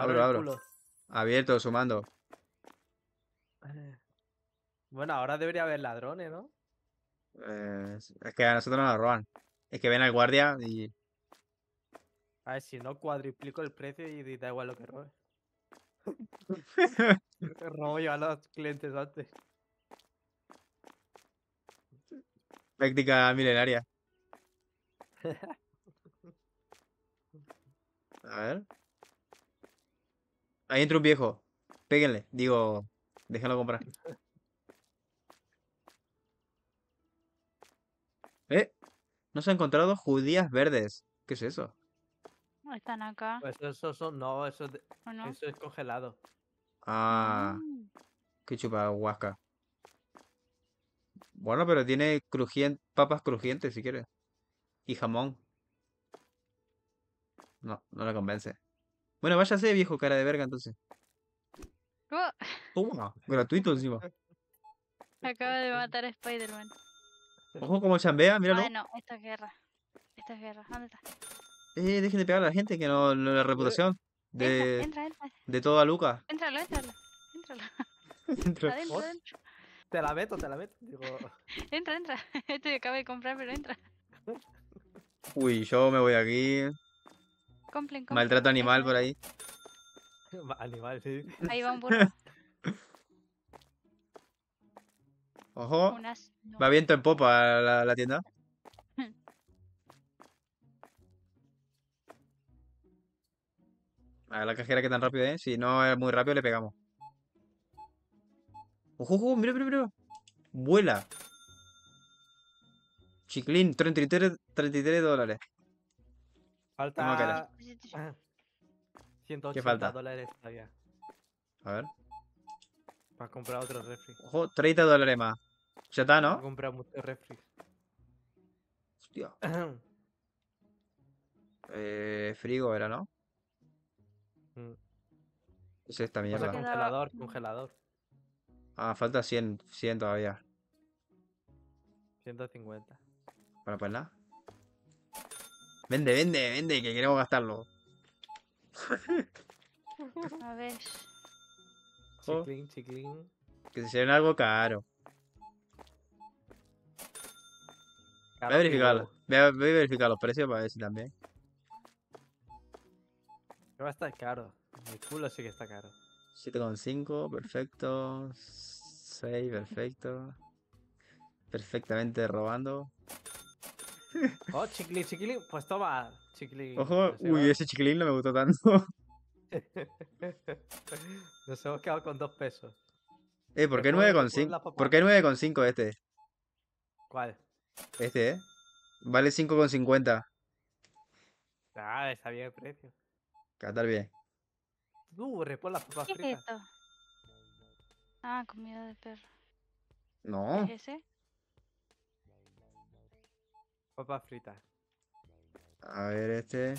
Abro. Abierto, sumando. Bueno, ahora debería haber ladrones, ¿no? Es que a nosotros nos roban. Es que ven al guardia y... A ver, si no cuadriplico el precio y da igual lo que robe. Robo yo a los clientes antes. Práctica milenaria. A ver. Ahí entra un viejo. Péguenle. Digo, déjenlo comprar. Nos ha encontrado judías verdes. ¿Qué es eso? Están acá. Pues eso son... No, eso es, no? Eso es congelado. Ah. Qué chupahuasca. Bueno, pero tiene papas crujientes, si quieres. Y jamón. No, no la convence. Bueno, váyase, viejo cara de verga, entonces. Toma, gratuito encima. Acaba de matar a Spider-Man. Ojo como chambea, míralo. Bueno, esto es guerra. Esto es guerra. ¿Dónde está? Dejen de pegar a la gente, que no, no la reputación de, entra. De toda Luca. Entralo. Adentro. Te la meto. Digo... Entra. Este acaba de comprar, pero entra. Uy, yo me voy aquí. Complen. Maltrato animal por ahí. Animal, sí. Ahí va un burro. Ojo. No. Va viento en popa la tienda. A ver, la cajera que tan rápido, ¿eh? Si no es muy rápido, le pegamos. ¡Ojo! ¡Mira! ¡Vuela! Chiclín, $33. Falta... $180 todavía. A ver. Para comprar otro refri. Ojo, $30 más. Ya está, ¿no? He comprado muchos refri. Hostia. Frigo era, ¿no? Es esta mierda. O sea, congelador. Ah, falta 100 todavía. 150. Bueno, pues nada. Vende, que queremos gastarlo. A ver. Oh. Chiclín. Que se lleven algo caro. Voy a verificar los precios para ver si también. Va a estar caro. Mi culo sí que está caro. 7,5, perfecto. 6, perfecto. Perfectamente robando. Oh, chiclín. Pues toma, chiclín. Ojo, uy, ese chiclín no me gustó tanto. Nos hemos quedado con 2 pesos. ¿Por qué 9,5? ¿Por qué 9,5 este? ¿Cuál? Este, ¿eh? Vale 5,50. Ah, está bien el precio. Catar bien. Repon las papas fritas. ¿Qué es esto? Ah, comida de perro. No. ¿Es ese? Papas fritas. A ver, este.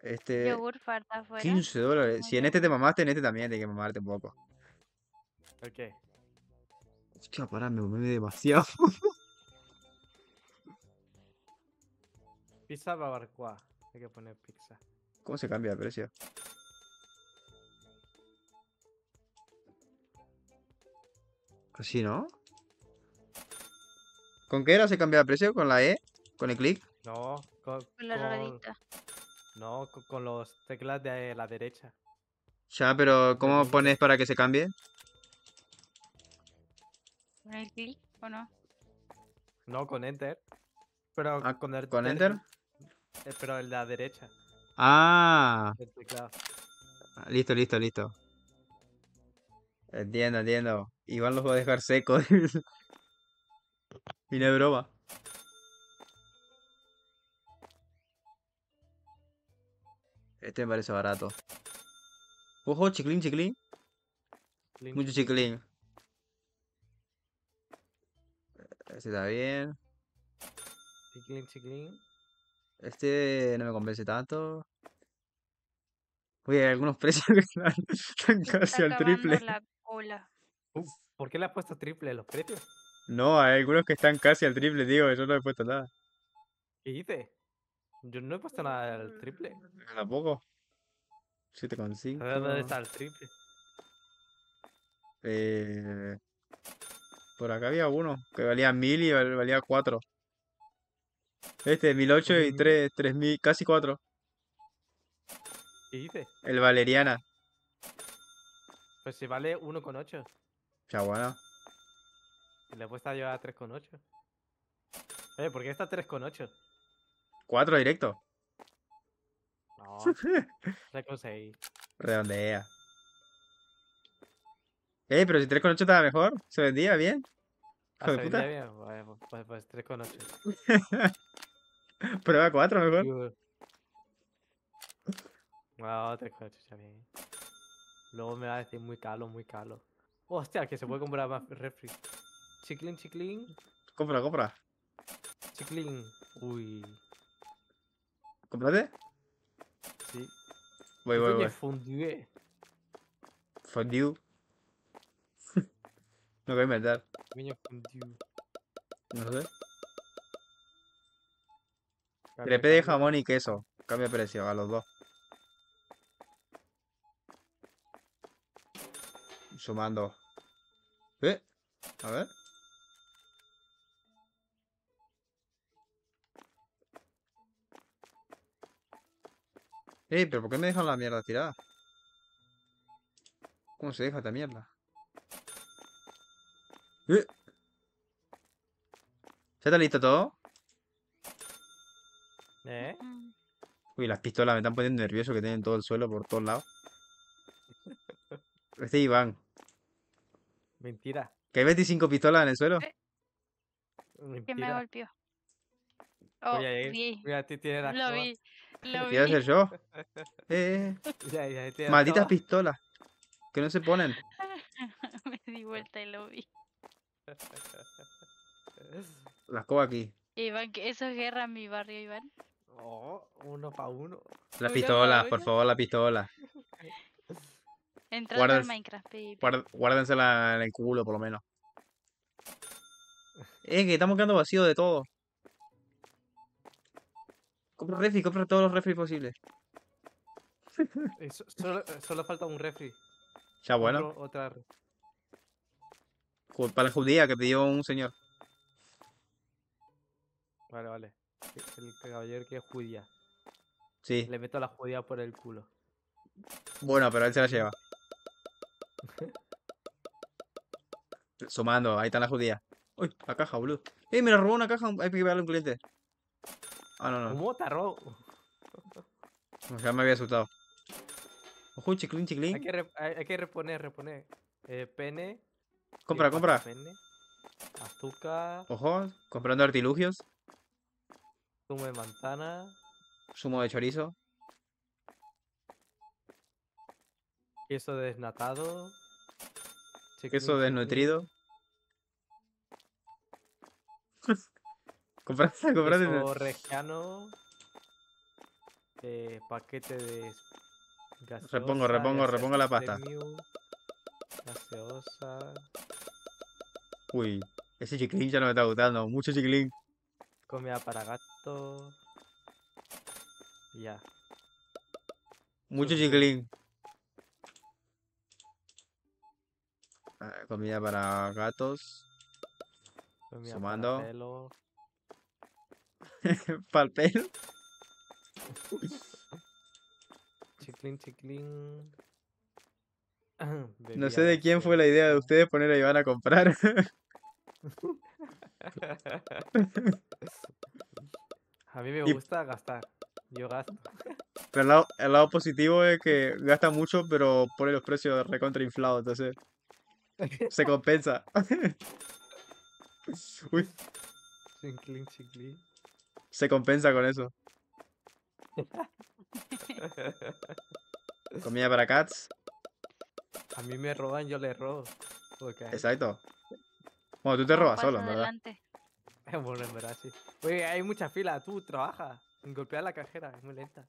Este. Yogur farta afuera. $15. Si en este te mamaste, en este también tienes que mamarte un poco. ¿Por qué? Hostia, pará, me mamé demasiado. Pizza barbacoa. Hay que poner pizza. ¿Cómo se cambia de precio? Así, ¿no? ¿Con qué era se cambia de precio? ¿Con la E? ¿Con el clic? No, con la ruedita. No, con los teclas de la derecha. Ya, pero ¿cómo pones para que se cambie? ¿Con el clic o no? No, con Enter. Pero ¿con Enter? Pero el de la derecha. Ah. Listo. Entiendo. Iván los va a dejar secos. Y no es broma. Este me parece barato. Ojo, chiclín. Mucho chiclín. Este está bien. Chiclín. Este no me convence tanto. Uy, hay algunos precios que están casi al triple. ¿Por qué le has puesto triple los precios? No, hay algunos que están casi al triple, digo, yo no he puesto nada. ¿Qué dices? Yo no he puesto nada del triple. Tampoco. 7,5. A ver, ¿dónde está el triple? Por acá había uno que valía 1000 y valía 4. Este, 1008 y 3000, casi 4. ¿Qué dices? El Valeriana. Pues si vale 1,8. Ya bueno. Le he puesto yo a 3,8. ¿Por qué está 3,8? 4 directo. No. 3,6. Redondea. Pero si 3,8 estaba mejor, se vendía bien. ¿Se vendía bien? Vale, pues 3,8. Prueba 4 mejor. No, 3,8 está bien. Luego me va a decir muy caro, muy caro. Hostia, que se puede comprar más refri. Chiclin, chiclin. Compra, compra. Chiclin. Uy. ¿Compraste? Sí. Voy. Fondue. Fondue. No voy a inventar. No sé. 3P de jamón y queso. Cambia de precio a los dos. Sumando. A ver. Pero ¿por qué me dejan la mierda tirada? ¿Cómo se deja esta mierda? ¿Ya está listo todo? Uy, las pistolas me están poniendo nervioso que tienen todo el suelo por todos lados. Este es Iván. Mentira. ¿Que hay 25 pistolas en el suelo? Que me golpeó. Oh, sí. Mira, tú tienes las cosas. Lo vi. ¿Qué voy a hacer yo? Ya, malditas pistolas. Que no se ponen. Me di vuelta y lo vi. La escoba aquí. Iván, eso es guerra en mi barrio, Iván. Oh, uno para uno. Las pistolas, por favor, las pistolas. Entrando en Minecraft, baby. Guárdensela en el culo, por lo menos. Que estamos quedando vacíos de todo. Compra refri, compra todos los refri posibles. Solo falta un refri. Ya bueno. Otra. Para la judía que pidió un señor. Vale. El caballero que es judía. Sí. Le meto a la judía por el culo. Bueno, pero él se la lleva. Sumando, ahí están las judías. Uy, la caja, boludo. Me la robó una caja. Hay que darle a un cliente. Ah, no. ¿Cómo te robó? Ya me había asustado. Ojo, chiclín, chiclín. Hay que reponer. Pene. Compra. Pene, azúcar. Ojo, comprando artilugios. Zumo de manzana. Zumo de chorizo. Queso desnatado. Queso desnutrido. Compraste. Queso regiano. Paquete de gaseosa. Repongo la pasta. Gaseosa. Uy, ese chiclín ya no me está gustando. Mucho chiclín. Comida para gato. Ya. Mucho chiclín. Comida para gatos. Comida sumando. Para pelo. ¿Para el pelo? Chiclín. No sé de quién fue la idea de ustedes poner a Iván a comprar. A mí me gusta gastar. Yo gasto. Pero el lado positivo es que gasta mucho, pero pone los precios recontrainflados, entonces se compensa. Uy. Chiclín. Se compensa con eso. Comida para cats. A mí me roban, yo le robo. Okay. Exacto. Bueno, tú te robas solo, en verdad. Bueno, en verdad, sí. Oye, hay mucha fila. Tú trabajas. Golpear la cajera. Es muy lenta.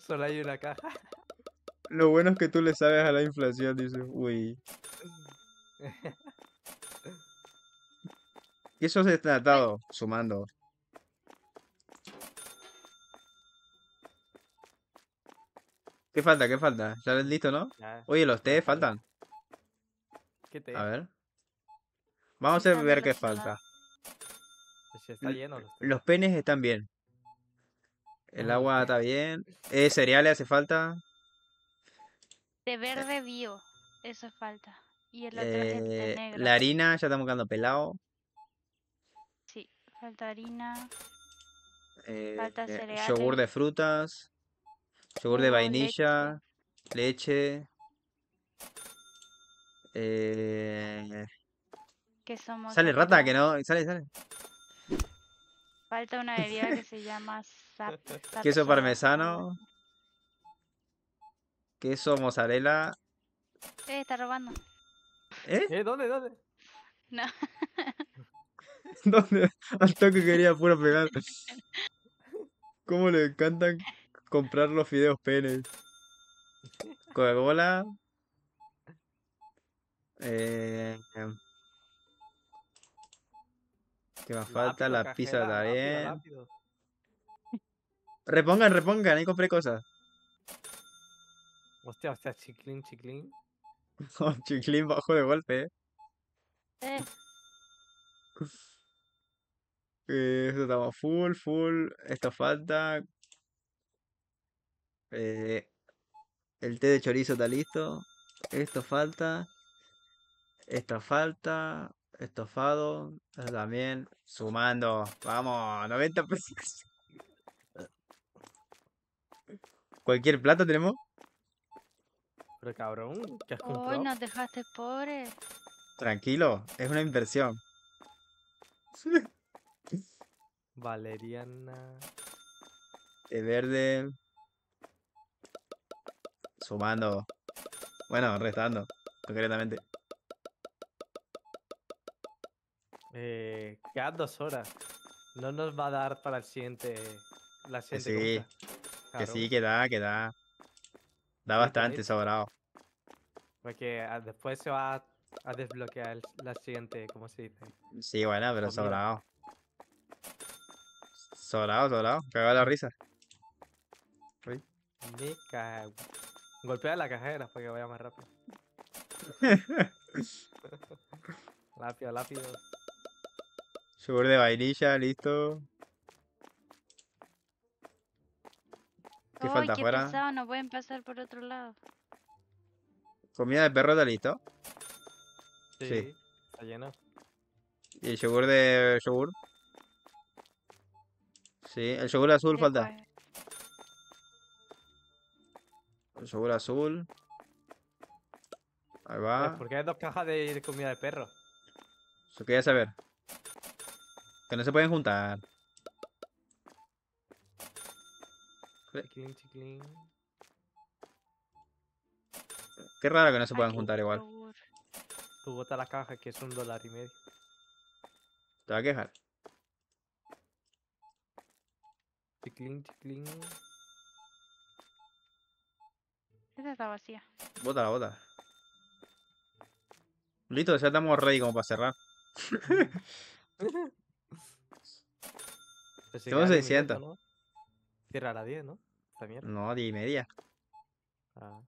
Solo hay una caja. Lo bueno es que tú le sabes a la inflación, dice. Uy. Y eso se ha tratado, sumando. ¿Qué falta? ¿Qué falta? ¿Ya ves listo, no? Oye, los té faltan. ¿Qué té? A ver. Vamos a ver qué falta. Pues está lleno los té. Los penes están bien. El agua está bien. Cereales hace falta. De verde bio. Eso falta. Y el otro es de negro. La harina, ya estamos quedando pelado. Sí, falta harina. Falta cereales. Yogur de frutas. Yogur de vainilla, leche. ¿Qué somos? Sale rata, que no. Sale. Falta una bebida que se llama zap. Queso parmesano. Queso mozzarella. Está robando. ¿Dónde? No. ¿Dónde? Al toque quería puro pegar. ¿Cómo le encantan comprar los fideos penes? Coca-Cola. Que me falta la pizza también. Repongan, ahí compré cosas. Hostia, chiclín. Chiclín bajo de golpe. Esto estamos full. Esto falta. El té de chorizo está listo. Esto falta. Esto falta. Estofado. Esto también. Sumando. Vamos. 90 pesos. ¿Cualquier plato tenemos? Pero cabrón, ¿qué has comprado? Nos dejaste pobres. Tranquilo. Es una inversión. Valeriana. El verde. Sumando. Bueno, restando, concretamente. Quedan 2 horas. No nos va a dar para el siguiente. La siguiente. Sí. Claro. Que da. Da bastante sobrado. Porque después se va a desbloquear la siguiente, ¿cómo se dice? Sí, bueno, pero sobrado. Sobrado. Cagó la risa. Uy. Me cago. Golpea a la cajera para que vaya más rápido. Rápido. Yogur de vainilla, listo. ¿Qué falta afuera? Pesado, no pueden pasar por otro lado. ¿Comida de perro está listo? Sí. Está lleno. ¿Y el yogur de yogur? Sí, el yogur azul falta. Fue? Yogur azul. Ahí va. ¿Por qué hay 2 cajas de comida de perro? Eso quería saber. Que no se pueden juntar. Chiclín. Qué raro que no se puedan juntar igual. Tú bota la caja que es $1.50. Te va a quejar. Chiclín. Esta está vacía. Bótala. Listo, ya estamos ready como para cerrar. Tengo 600. ¿No? Cierra a las 10, ¿no? No, 10:30. Ah.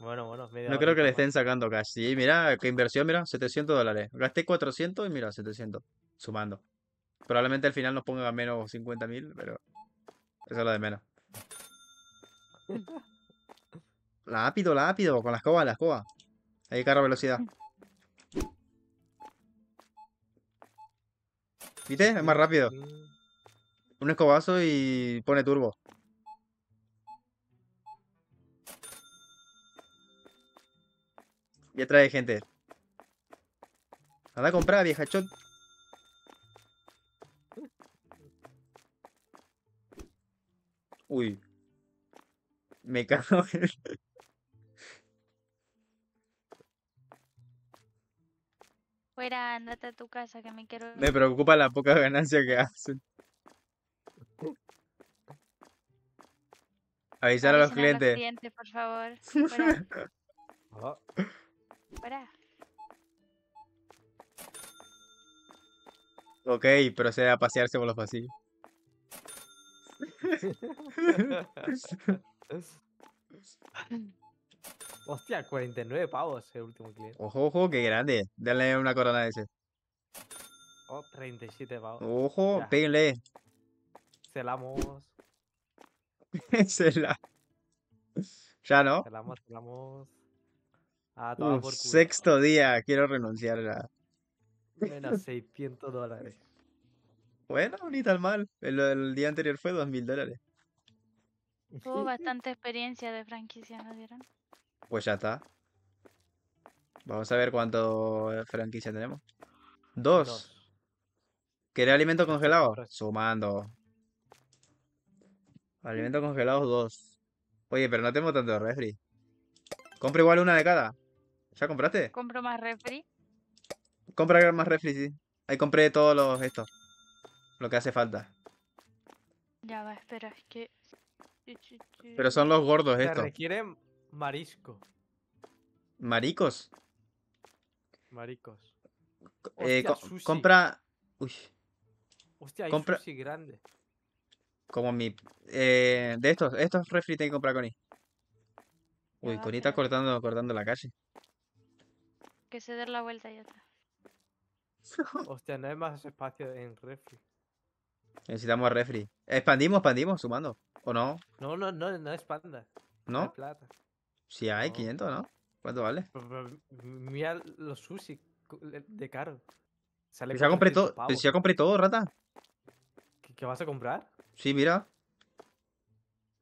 Bueno, media. No creo que le estén sacando cash. Sí, mira, qué inversión, mira, $700. Gasté 400 y mira, 700. Sumando. Probablemente al final nos pongan a menos 50.000, pero eso es lo de menos. Lápido, con la escoba. Ahí carro velocidad. ¿Viste? Es más rápido. Un escobazo y pone turbo. Ya trae gente. Anda a comprar, vieja chot. Uy. Me cago en... Fuera, andate a tu casa que me quiero... Me preocupa la poca ganancia que hacen. Avisar a los clientes. Por favor. Pará. Ok, procede a pasearse por los pasillos. Hostia, 49 pavos el último cliente. Ojo, ojo, qué grande. Dale una corona a ese. Oh, 37 pavos. Ojo, ya. Pégale. Celamos. Celamos. Ya no. Celamos, celamos. Ah, todo por culo. Sexto día, quiero renunciar a... Menos $600. Bueno, ni tan mal. El día anterior fue $2000. Tuvo bastante experiencia de franquicia, ¿no dieron? Pues ya está. Vamos a ver cuánto franquicia tenemos. Dos. ¿Querés alimento congelado? Sumando. Alimentos congelados, 2. Oye, pero no tengo tanto refri. Compra igual una de cada. ¿Ya compraste? Compro más refri. Compra más refri, sí. Ahí compré todos los estos. Lo que hace falta. Ya va, espera, es que... Pero son los gordos estos. Se requieren marisco. ¿Maricos? Maricos. Hostia, sushi. Compra... Uy. Hostia, hay compra... sushi grande. Como mi... de estos. Estos refri tengo que comprar con él. Uy, Connie está cortando la calle. Que se dé la vuelta y atrás. Hostia, no hay más espacio en refri. Necesitamos refri. Expandimos, sumando. ¿O no? No expanda. ¿No? No hay plata. Si hay, no. 500, ¿no? ¿Cuánto vale? Mira los sushi de caro. Sale ya compré todo, pero ya compré todo, rata. ¿Qué vas a comprar? Sí, mira.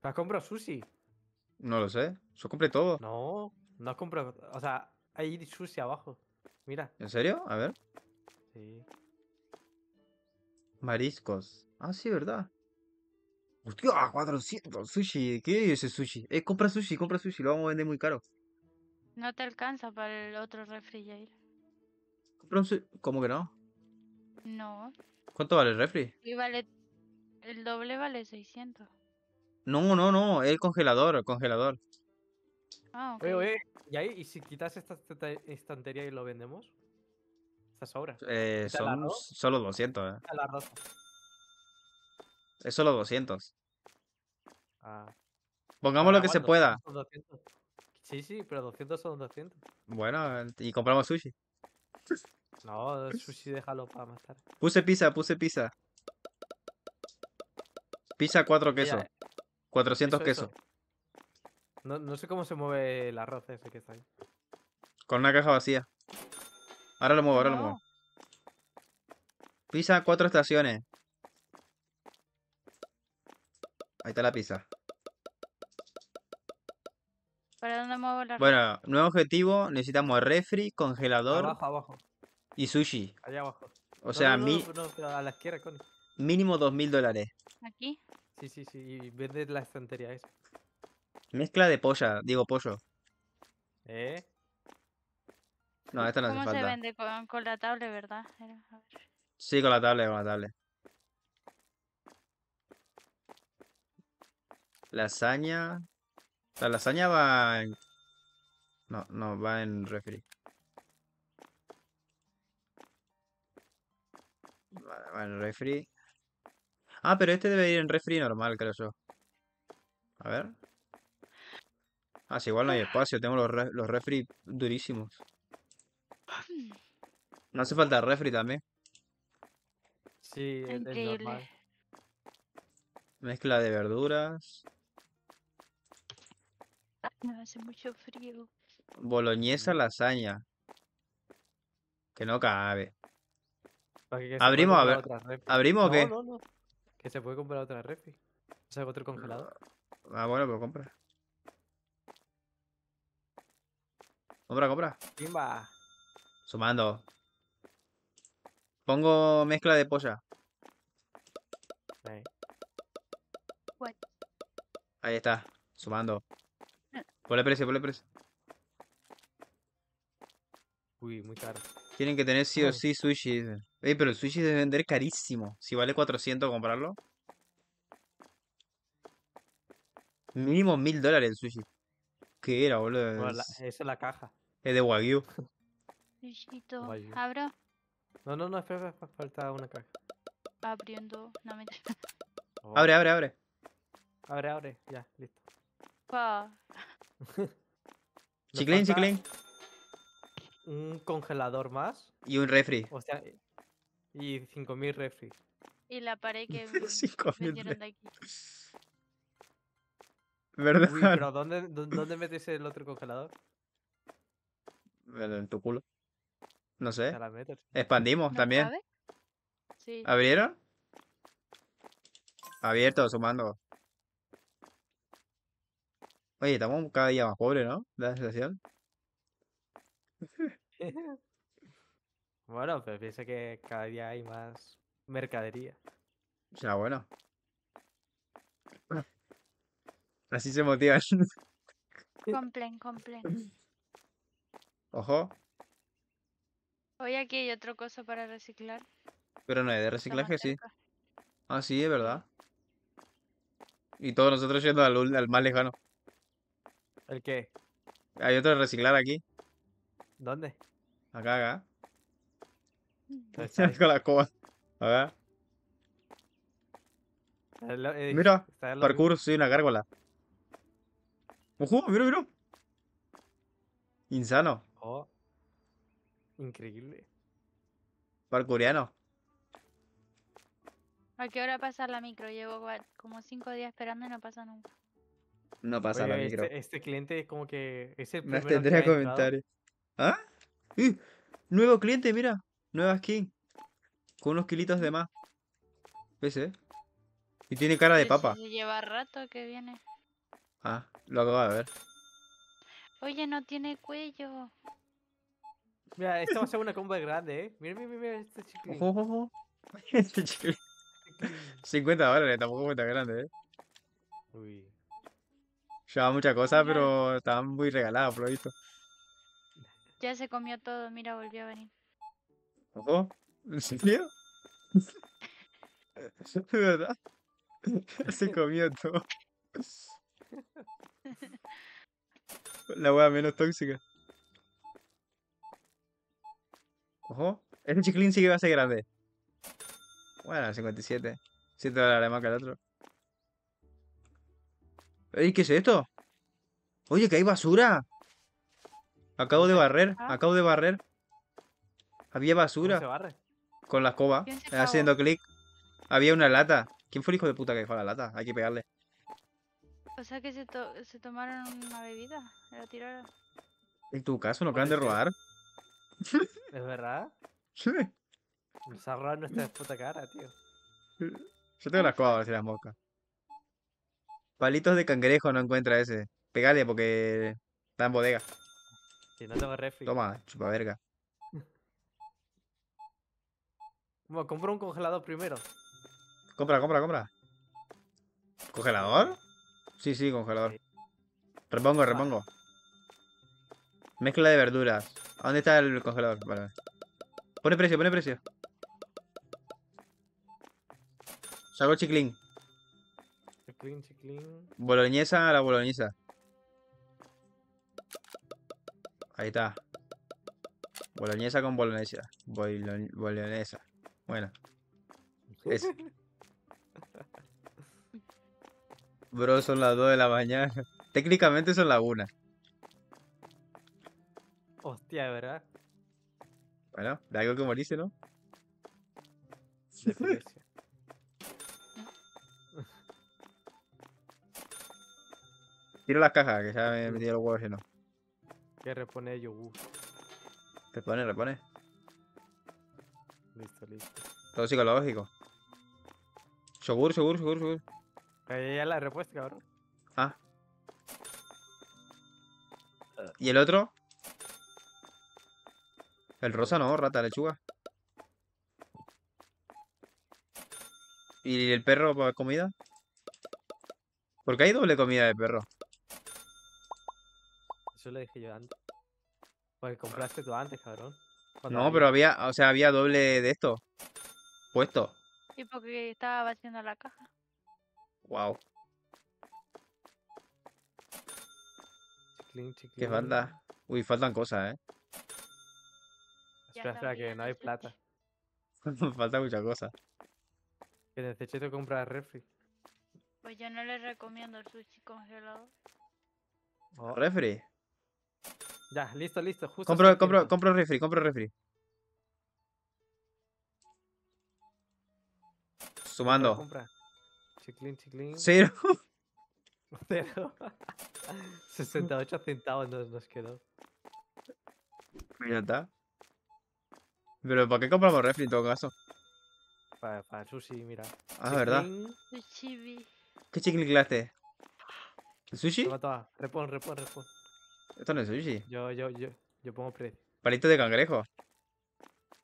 ¿Te has comprado sushi? No lo sé. Yo compré todo. No has comprado. O sea, hay sushi abajo. Mira. ¿En serio? A ver. Sí. Mariscos. Ah, sí, ¿verdad? Hostia, 400. Sushi. ¿Qué es ese sushi? Compra sushi. Lo vamos a vender muy caro. No te alcanza para el otro refri, Jair. ¿Cómo que no? No. ¿Cuánto vale el refri? Y vale... El doble vale 600. No. El congelador, Ah, ok. ¿Y ahí? ¿Y si quitas esta estantería y lo vendemos? Sobra. Son solo 200. Es solo 200. Ah. Pongamos lo que se pueda. 200. Sí, pero 200 son 200. Bueno, y compramos sushi. No, sushi déjalo para más tarde. Puse pizza. Pizza 4 quesos. 400 quesos. No sé cómo se mueve el arroz ese que está ahí. Con una caja vacía. Ahora lo muevo. Pizza 4 estaciones. Ahí está la pizza. ¿Para dónde muevo la... Bueno, nuevo objetivo. Necesitamos refri, congelador. Abajo. Y sushi. Allá abajo. O sea, a la izquierda, Connie. Mínimo $2000. ¿Aquí? Sí. Y vende la estantería esa. Mezcla de pollo. ¿Eh? No, esta no hace falta. ¿Cómo se vende? Con la tablet, ¿verdad? A ver. Sí, con la tablet. Lasaña. La lasaña va en... No, va en refri. Va en refri. Ah, pero este debe ir en refri normal, creo yo. A ver. Ah, sí, igual no hay espacio. Tengo los refri durísimos. No hace falta refri también. Sí, es normal. Mezcla de verduras. Me hace mucho frío. Boloñesa, lasaña. Que no cabe. Que abrimos, a ver. ¿Abrimos o qué? No. Que se puede comprar otra refri. O sea, otro congelador. Ah, bueno, pero compra. Compra. Timba. Sumando. Pongo mezcla de polla. Ahí está. Sumando. Ponle precio. Uy, muy caro. Tienen que tener sí o sí sushi. Pero el sushi debe vender carísimo. Si vale 400 comprarlo. Mínimo $1000 el sushi. ¿Qué era, boludo? Bueno, esa es la caja. Es de Wagyu. Luisito, ¿abro? No, no, no, espera, espera, falta una caja. Abriendo, no me... Oh. Abre, abre, abre. Abre, abre, ya, listo. Pa. Chiclín, chiclín. Un congelador más. Y un refri. O sea, y 5000 refri. Y la pared que vendieron de aquí. ¿Verdad? Uy, pero ¿dónde metes el otro congelador? En tu culo. No sé. Expandimos también. Sí. ¿Abrieron? Abierto, sumando. Oye, estamos cada día más pobres, ¿no? La sensación. Bueno, pero piensa que cada día hay más mercadería. Será bueno. Así se motivan. Complen, complen. Ojo. Hoy aquí hay otra cosa para reciclar. Pero no es de reciclaje, sí. Ah, sí, es verdad. Y todos nosotros yendo al más lejano. ¿El qué? Hay otro de reciclar aquí. ¿Dónde? Acá, acá. Con la escoba. Acá. Mira, parkour, soy una gárgola. ¡Ojo! ¡Mira, mira! Insano. Oh. Increíble. Parkouriano. ¿A qué hora pasa la micro? Llevo como 5 días esperando y no pasa nunca. No pasa. Oye, la micro. Este cliente es como que... Es el nos tendría que comentarios. ¿Ah? Nuevo cliente, mira. Nueva skin. Con unos kilitos de más. ¿Ves, eh? Y tiene cara de papa. Lleva rato que viene. Ah, lo acabo de ver. Oye, no tiene cuello. Mira, esta va a ser una comba grande, eh. Mira, mira, mira este chicle. Ojo, ojo. Este chicle. $50, tampoco fue tan grande, eh. Uy. Llevaba muchas cosas, pero estaban muy regaladas, por lo visto. Ya se comió todo, mira, volvió a venir. Ojo, ¿en serio? ¿De verdad? Se comió todo. La wea menos tóxica. Ojo, este chiclín sí que va a ser grande. Bueno, 57. $7 más que el otro. Ey, ¿qué es esto? Oye, que hay basura. Acabo de barrer, acabo de barrer. Había basura. ¿Cómo se barre? Con la escoba, haciendo clic. Había una lata. ¿Quién fue el hijo de puta que dejó la lata? Hay que pegarle. O sea que se tomaron una bebida. La tiraron. En tu caso, no acaban de robar. ¿Es verdad? Sí. Nos ha robado nuestra puta cara, tío. Yo tengo las cosas, a ver si las moscas. Palitos de cangrejo no encuentra ese. Pegale porque está en bodega. Si no tengo refri. Toma, chupa verga. Bueno, compra un congelador primero. Compra, compra, compra. ¿Congelador? Sí, sí, congelador. Repongo, repongo. Mezcla de verduras. ¿A dónde está el congelador? Vale. Pone precio, pone precio. Saco el chiclín. Chiclín, chiclín. Boloñesa a la boloñesa. Ahí está. Boloñesa con boloñesa. Boloñesa. Bueno. Es. Bro, son las 2 de la mañana. Técnicamente son las 1. Hostia, ¿verdad? Bueno, de algo que morirse, ¿no? Tiro las cajas, que ya me he metido los huevos llenos. Que repone yogur. Repone, repone. Listo, listo. Todo psicológico. Yogur, yogur, yogur, yogur. Ya la respuesta, cabrón. Ah. ¿Y el otro? El rosa no, rata, lechuga. ¿Y el perro para comida? Porque hay doble comida de perro. Eso lo dije yo antes. Porque compraste tú antes, cabrón. No, había... pero había, o sea, había doble de esto. Puesto. Y porque estaba vaciando la caja. Wow. Chiclín, chiclín. Qué banda. Uy, faltan cosas, ¿eh? Espera, que no hay plata. Falta muchas cosas. Que necesito comprar refri. Pues yo no les recomiendo el sushi congelado. Oh. ¿Refri? Ya, listo, listo. Justo compro refri. Sumando. Chiclín, chiclín. Cero. 68 centavos nos quedó. Ya está. Pero ¿para qué compramos refri en todo caso? Para sushi, mira. Ah, ¿verdad? ¿Qué chiclinclaste? ¿El sushi? Toma, toma. Repon. Esto no es sushi. Yo pongo precio. Palito de cangrejo.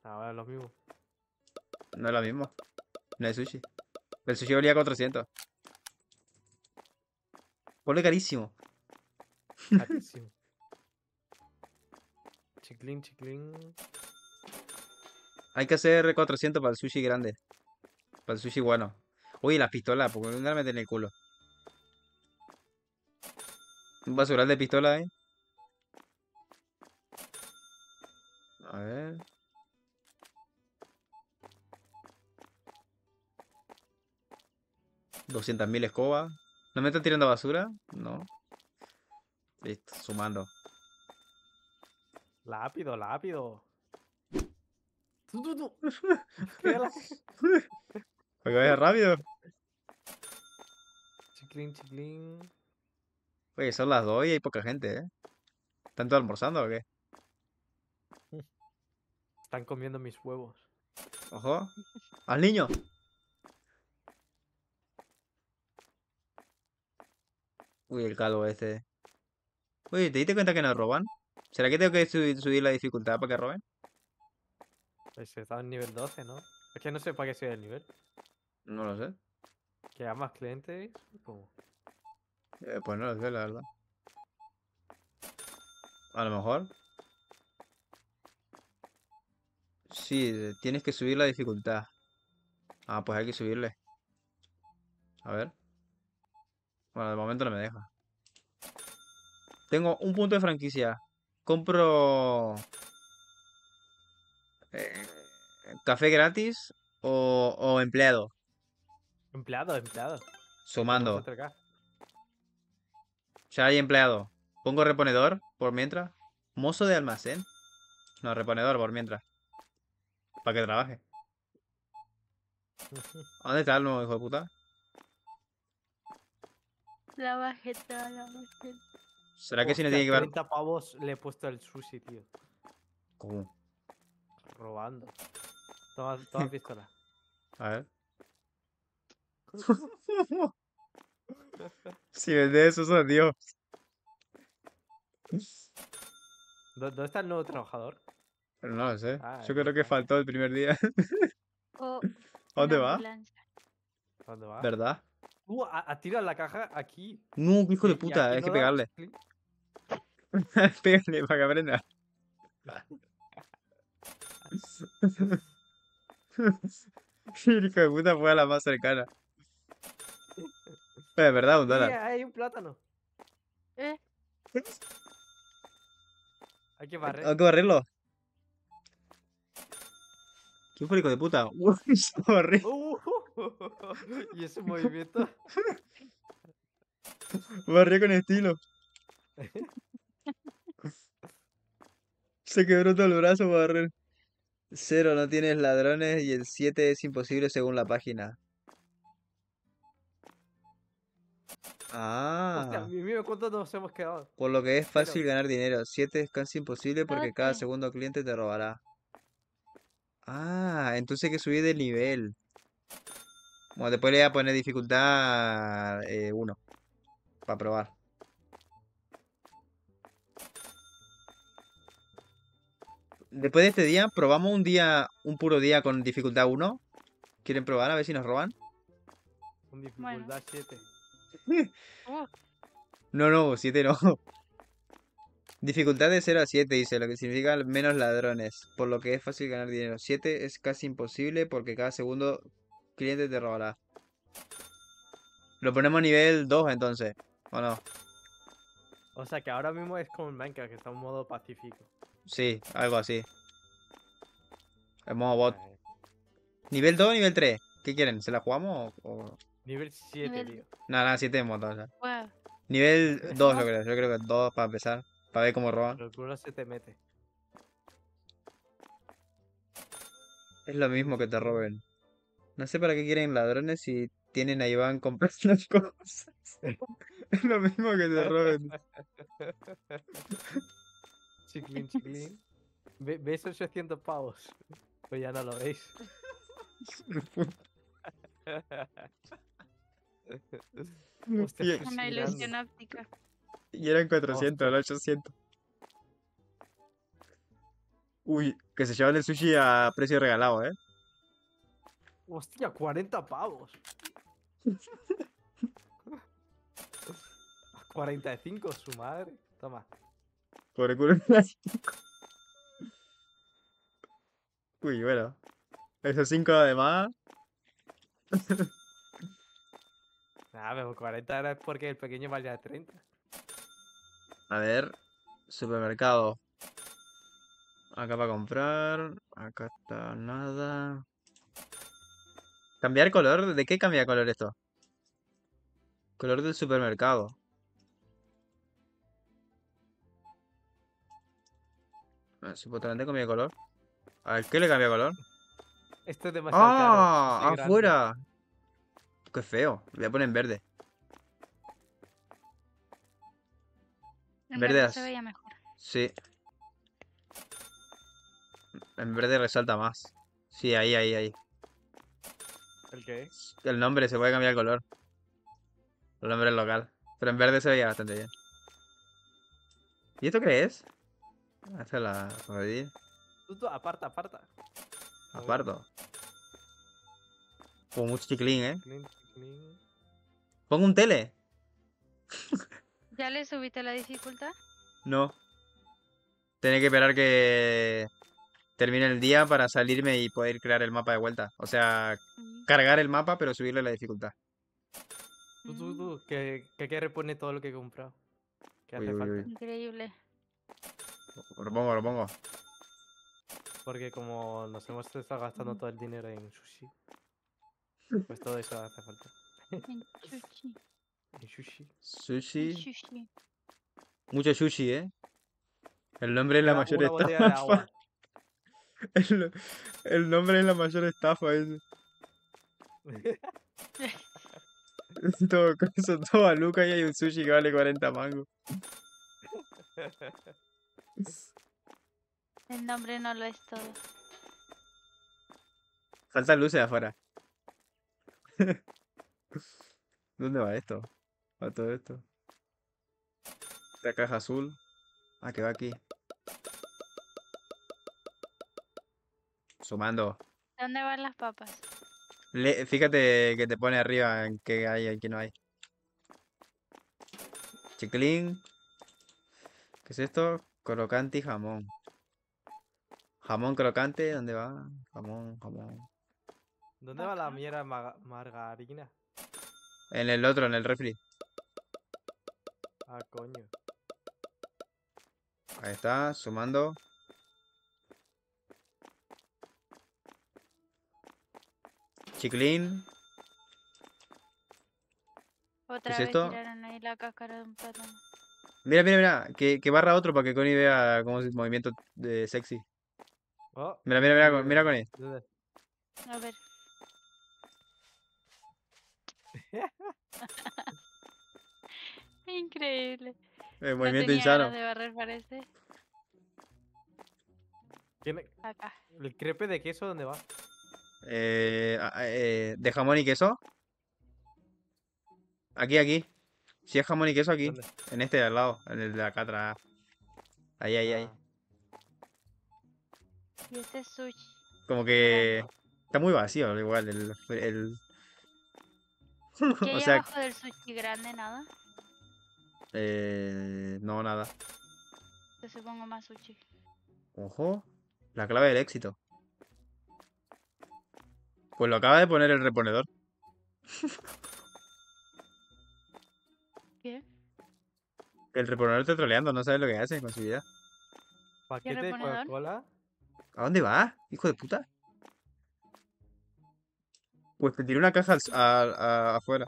Ah, bueno, lo mismo. No es lo mismo. No es sushi. El sushi valía 400. Ponle carísimo. Carísimo. Chiclín, chiclín. Hay que hacer 400 para el sushi grande. Para el sushi bueno. Uy, las pistolas, porque me meten en el culo. Un basural de pistola, ¿eh? A ver. ¿200.000 escobas? ¿No me están tirando basura? No. Listo, sumando. Lápido, lápido. Porque vaya rápido. Chiclín, chiclín. Oye, son las 2 y hay poca gente, ¿eh? ¿Están todos almorzando o qué? Están comiendo mis huevos. Ojo. ¡Al niño! Uy, el calvo este. Uy, ¿te diste cuenta que nos roban? ¿Será que tengo que subir la dificultad para que roben? Pues estaba en nivel 12, ¿no? Es que no sé para qué soy el nivel. No lo sé. ¿Que hay más clientes? Supongo. Pues no lo sé, la verdad. A lo mejor. Sí, tienes que subir la dificultad. Ah, pues hay que subirle. A ver. Bueno, de momento no me deja. Tengo un punto de franquicia. Compro... ¿café gratis o empleado? Empleado. Sumando. Ya hay empleado. Pongo reponedor por mientras. Mozo de almacén. No, reponedor por mientras. Para que trabaje. ¿Dónde está el nuevo hijo de puta? La bajeta, la bajeta. ¿Será que si no tiene que ver? 30 pavos le he puesto el sushi, tío. ¿Cómo? Robando. Toma pistola. A ver. Si vende eso, son Dios. ¿Dónde está el nuevo trabajador? No lo sé. Yo creo que faltó el primer día. ¿Dónde va? ¿Dónde va? ¿Verdad? A tirar la caja aquí. No, hijo de puta, hay que pegarle. Pégale para que aprenda. El hijo de puta fue a la más cercana. Es verdad, $1. Sí, hay un plátano. Hay que barrer. Hay que barrerlo. ¿Qué fue el hijo de puta? ¿Y ese movimiento? Barrió con estilo. Se quebró todo el brazo para barrer. 0, no tienes ladrones y el 7 es imposible según la página. Ah. Hostia, mira cuántos nos hemos quedado. Por lo que es fácil ganar dinero. 7 es casi imposible porque cada segundo cliente te robará. Ah, entonces hay que subir de nivel. Bueno, después le voy a poner dificultad 1. Para probar. Después de este día, probamos un día, un puro día con dificultad 1. ¿Quieren probar a ver si nos roban? Con dificultad 7. Bueno. No, 7 no. Dificultad de 0 a 7 dice, lo que significa menos ladrones, por lo que es fácil ganar dinero. 7 es casi imposible porque cada segundo cliente te robará. Lo ponemos a nivel 2 entonces, ¿o no? O sea que ahora mismo es como el Minecraft, que está en modo pacífico. Sí, algo así. El modo bot. ¿Nivel 2 o nivel 3? ¿Qué quieren? ¿Se la jugamos o...? Nivel 7, nivel... tío. Nada, 7 de moto, o sea. Wow. Nivel 2 lo creo, yo creo que 2 para empezar. Para ver cómo roban. Pero el culo se te mete. Es lo mismo que te roben. No sé para qué quieren ladrones si tienen a Iván comprando cosas. Es lo mismo que te roben. Chiclin, chiclin. ¿Veis 800 pavos? Pues ya no lo veis. Hostia, es una ilusión óptica. Y eran 400, eran 800. Uy, que se llevan el sushi a precio regalado, ¿eh? Hostia, 40 pavos. A 45, su madre. Toma. Pobre culo. Uy, bueno. Esos 5 además. Nah, pero 40 era porque el pequeño valía 30. A ver, supermercado. Acá para comprar. Acá está nada. ¿Cambiar color? ¿De qué cambia color esto? Color del supermercado. Supuestamente cambia color. ¿A ver, qué le cambia color? Esto es demasiado caro. ¡Ah! ¡Afuera! ¡Qué feo! Lo voy a poner en verde. En verde se veía mejor. Sí. En verde resalta más. Sí, ahí, ahí, ahí. ¿El qué? El nombre, se puede cambiar el color. El nombre es local. Pero en verde se veía bastante bien. ¿Y esto qué es? Esta es la... Aparta, aparta. Aparto. Como mucho chiclín, ¿eh? Chiclín, chiclín. Pongo un tele. ¿Ya le subiste la dificultad? No. Tenía que esperar que termine el día para salirme y poder crear el mapa de vuelta. O sea, cargar el mapa, pero subirle la dificultad. Tú, que repone todo lo que he comprado. Que hace falta. Increíble. Lo pongo. Porque como nos hemos estado gastando todo el dinero en sushi, pues todo eso hace falta. En sushi. En sushi. Sushi. Mucho sushi, ¿eh? El nombre es la mayor estafa. El nombre es la mayor estafa ese. Con eso todo a Luca y hay un sushi que vale 40 mangos. El nombre no lo es todo. Faltan luces afuera. ¿Dónde va esto? ¿Va todo esto? Esta caja azul. Ah, que va aquí. Sumando. ¿Dónde van las papas? Fíjate que te pone arriba en qué hay y qué no hay. Chiclín. ¿Qué es esto? Crocante y jamón. Jamón crocante, ¿dónde va? Jamón. ¿Dónde va la mierda margarina? En el otro, en el refri. Ah, coño. Ahí está, sumando. Chiclín. Otra vez tiraron ahí la cáscara de un plátano. Mira, que barra otro para que Connie vea cómo es el movimiento de sexy. Oh. Mira con él. A ver. Increíble. El movimiento insano. De barrer, parece. Acá. ¿El crepe de queso dónde va? ¿De jamón y queso? Aquí. Si es jamón y queso, aquí. ¿Dónde? En este de al lado, en el de acá atrás. Ahí. Y este es sushi. Como que... Está muy vacío igual el... ¿Qué hay abajo del sushi grande? ¿Nada? No, nada. Te supongo más sushi. Ojo. La clave del éxito. Pues lo acaba de poner el reponedor. ¿Qué? El reponedor está troleando, no sabe lo que hace con su vida. ¿Paquete de Coca-Cola? ¿A dónde va? Hijo de puta. Pues te tiré una caja afuera.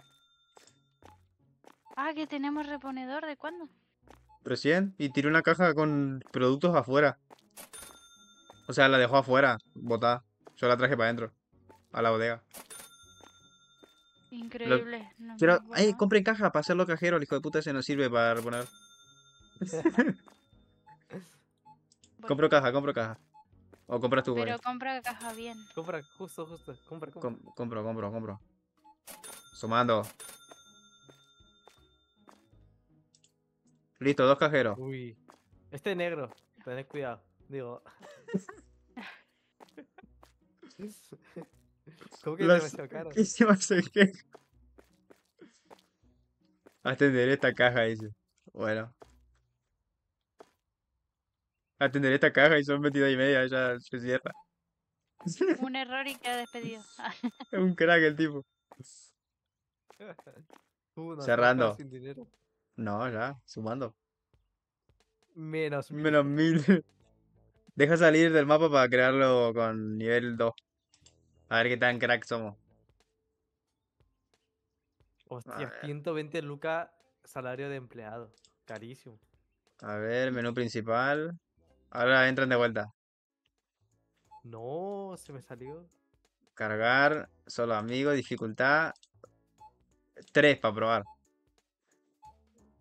Ah, que tenemos reponedor, ¿de cuándo? Recién, y tiré una caja con productos afuera. O sea, la dejó afuera, botada. Yo la traje para adentro, a la bodega. Increíble. No, pero, ay, compren caja para hacerlo cajero, el hijo de puta ese no sirve para reponer. Compro caja. O compras tú, pero compra caja bien. Compra, justo. Compro. Sumando. Listo, 2 cajeros. Uy. Este es negro, tened cuidado. Digo. ¿Cómo que se me chocaron? ¿Qué se me hace? Atenderé esta caja, dice. Bueno. Atenderé esta caja y son 22:30, ya se cierra. Un error y queda despedido. Es un crack el tipo. Cerrando. No, ya, sumando. Menos 1000. Deja salir del mapa para crearlo con nivel 2. A ver qué tan crack somos. Hostia, 120 lucas salario de empleado. Carísimo. A ver, menú principal. Ahora entran de vuelta. No, se me salió. Cargar, solo amigos, dificultad. 3 para probar.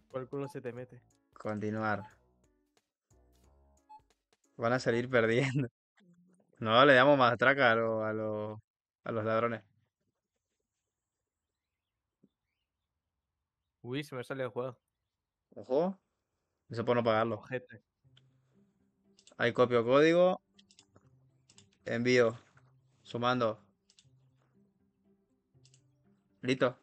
¿Cuál culo se te mete? Continuar. Van a salir perdiendo. No, le damos más traca a los ladrones. Uy, se me salió el juego. Ojo. Eso por no pagarlo. Ojete. Ahí copio código. Envío. Sumando. Listo.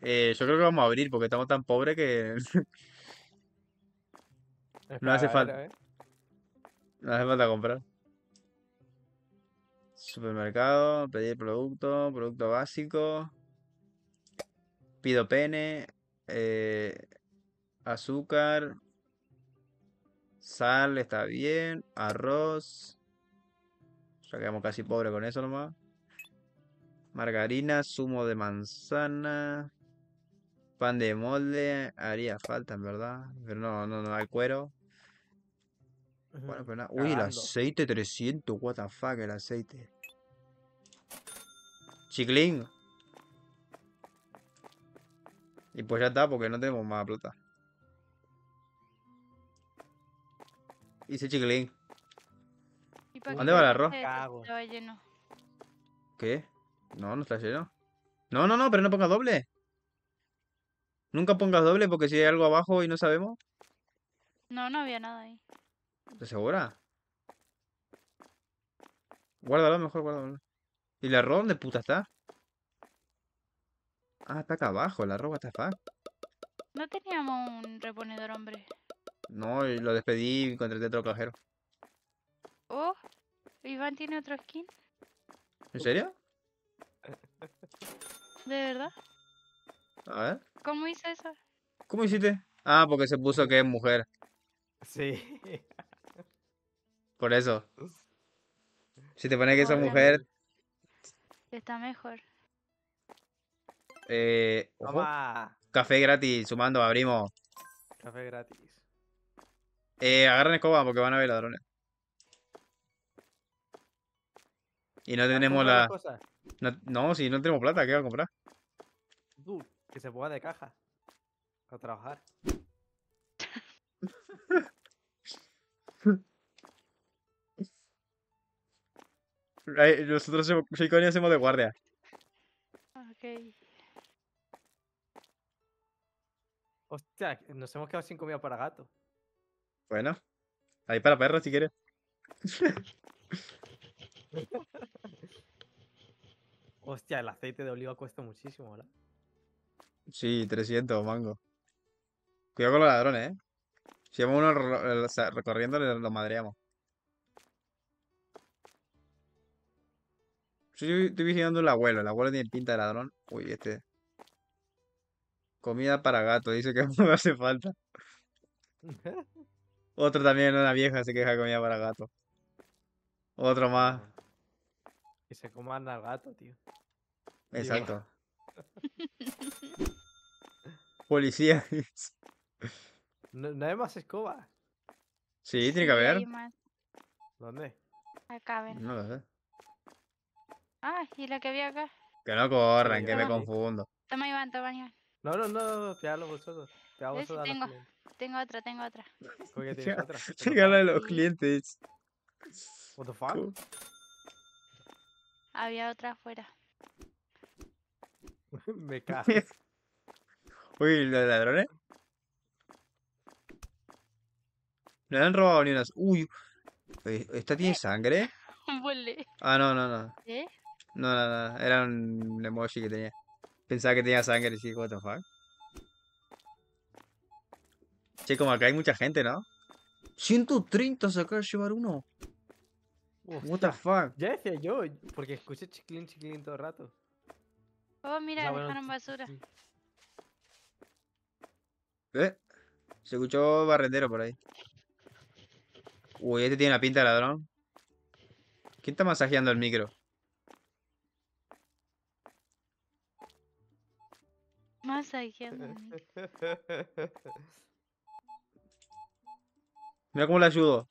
Yo creo que vamos a abrir porque estamos tan pobres que... No hace falta. No hace falta comprar. Supermercado, pedir producto, producto básico. Pido pene, azúcar, sal, está bien, arroz. Ya quedamos casi pobres con eso nomás. Margarina, zumo de manzana, pan de molde, haría falta en verdad, pero no hay cuero. Bueno, pero nada. Uy, el aceite 300, what the fuck, el aceite. Chiclín. Y pues ya está, porque no tenemos más plata. Hice chiclín. ¿Dónde va el arroz? Estaba lleno. ¿Qué? No está lleno. No, pero no pongas doble. Nunca pongas doble porque si hay algo abajo y no sabemos. No había nada ahí. ¿Estás segura? Guárdalo, mejor guárdalo. ¿Y el arroz dónde puta está? Ah, está acá abajo, el arroz, what the fuck. No teníamos un reponedor, hombre. No, lo despedí y contraté otro cajero. Oh, Iván tiene otro skin. ¿En serio? ¿De verdad? A ver. ¿Cómo hice eso? ¿Cómo hiciste? Ah, porque se puso que es mujer. Sí. Por eso. Si te pones que sos mujer... Está mejor. Ojo. Café gratis, sumando, abrimos. Café gratis. Agarren escoba porque van a ver ladrones. Y no tenemos la... No, si no tenemos plata, ¿qué va a comprar? Que se ponga de caja. A trabajar. Nosotros, Shikoni, hacemos de guardia. Ok. Hostia, nos hemos quedado sin comida para gato. Bueno, ahí para perro si quieres. Hostia, el aceite de oliva cuesta muchísimo, ¿verdad? Sí, 300 mango. Cuidado con los ladrones, ¿eh? Si vamos uno recorriendo, lo madreamos. Yo estoy vigilando el abuelo. El abuelo tiene pinta de ladrón. Uy, este. Comida para gato, dice que no hace falta. Otro también, una vieja se queja de comida para gato. Otro más. Que se coman al gato, tío. Exacto. Policía. No, no hay más escoba. Sí, tiene que haber. ¿Dónde? Acá, ven. No lo sé. Ah, y la que había acá. Que no corran, que me confundo. Toma, Iván, toma, Iván. No, no, no, pegalo vosotros. Pegalo vosotros. Sí, tengo otra. ¿Cómo que tienes otra? Pegalo a los clientes. What the fuck? ¿Cómo? Había otra afuera. Me cago. Uy, ¿los ladrones? No le han robado ni unas. Uy, ¿esta tiene sangre? Ah, no, no, no. ¿Eh? No, no, no. Era un emoji que tenía. Pensaba que tenía sangre, sí, what the fuck. Che, como acá hay mucha gente, ¿no? 130 se acaba de llevar uno. Hostia, what the fuck. Ya decía yo, porque escuché chiclín, chiclín todo el rato. Oh, mira, ya, bueno, dejaron basura. Se escuchó barrendero por ahí. Uy, este tiene una pinta de ladrón. ¿Quién está masajeando el micro? Masajeando el micro. Mira cómo le ayudo.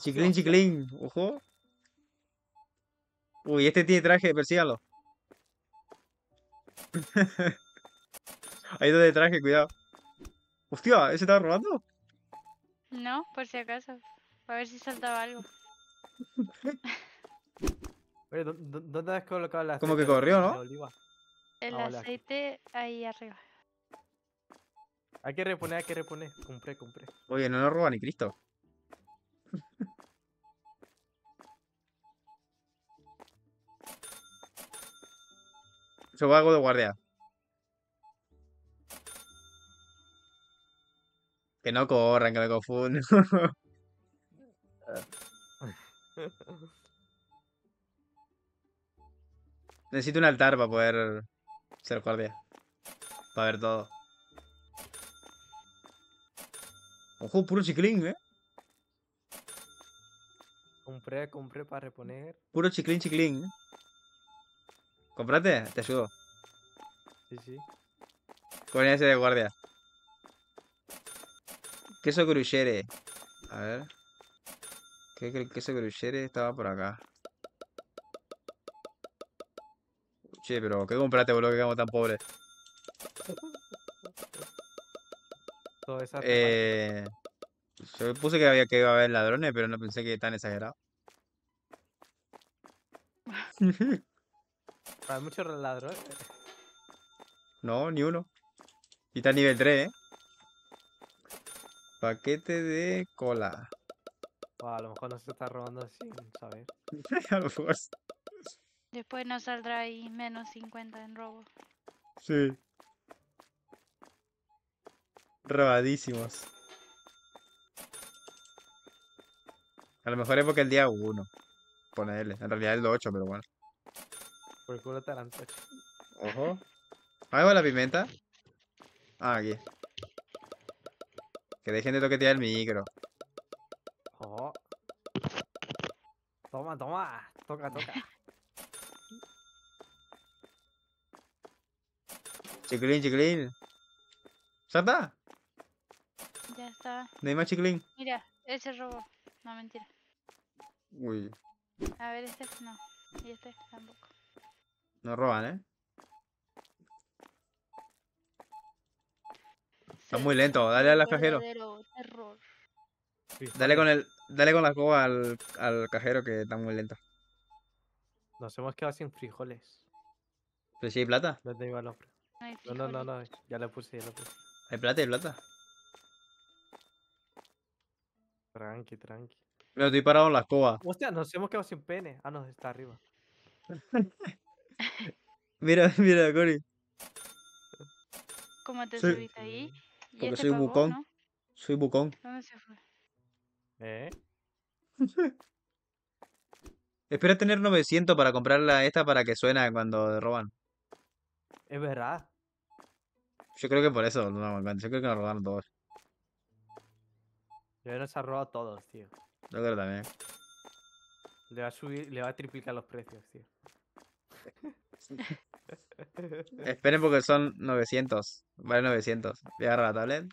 Chiclín, chiclín. Ojo. Uy, este tiene traje, persígalo. Ahí está de traje, cuidado. Hostia, ¿ese estaba robando? No, por si acaso. A ver si saltaba algo. Oye, ¿dónde has colocado el aceite? Como que corrió, ¿no? El aceite ahí arriba. Hay que reponer, hay que reponer. Compré, compré. Oye, no nos roba ni Cristo. Yo hago de guardia. Que no corran, que me confundo. Necesito un altar para poder ser guardia. Para ver todo. Ojo, puro chiclín, Compré, compré para reponer. Puro chiclín, chiclín. Comprate, te ayudo. Sí, sí. Con ese de guardia. Queso gruyere. A ver. Creo que el queso gruyere estaba por acá. Che, pero ¿qué compraste, boludo? Que quedamos tan pobres. Yo puse que había que iba a haber ladrones, pero no pensé que tan exagerado. Hay muchos ladrones. No, ni uno. Y está nivel 3, Paquete de cola. Wow, a lo mejor nos está robando sin saber. A lo mejor. Después nos saldrá ahí menos 50 en robo. Sí. Robadísimos. A lo mejor es porque el día 1. Ponerle. En realidad es el 8, pero bueno. Por el culo tarantocho. Ojo. ¿Hago la pimenta? Ah, aquí. Que dejen de toquetear el micro. Oh. Toma, toma. Toca, toca. Chiclín, chiclín. ¿Salta? Ya está. No hay más chiclín. Mira, ese robó. No, mentira. Uy. A ver, este no. Y este tampoco. No roban, Está muy lento, dale al cajero. Terror. Dale con la escoba al cajero que está muy lento. Nos hemos quedado sin frijoles. ¿Pero si hay plata? No tengo el hombre. No, no, no, no, ya la puse, ya la puse. ¿Hay plata? ¿Hay plata? Tranqui, tranqui. Pero estoy parado en la escoba. Hostia, nos hemos quedado sin pene. Ah, no, está arriba. Mira, mira, Cory. ¿Cómo te subiste ahí? Porque soy bucón. ¿No? Soy bucón. ¿Dónde se fue? Espera tener 900 para comprarla esta para que suena cuando roban. Es verdad. Yo creo que por eso no damos cuenta. Yo creo que nos robaron todos. Yo nos ha robado todos, tío. Yo creo también. Le va a subir, le va a triplicar los precios, tío. Esperen porque son 900. Vale 900. Voy a agarrar la tablet.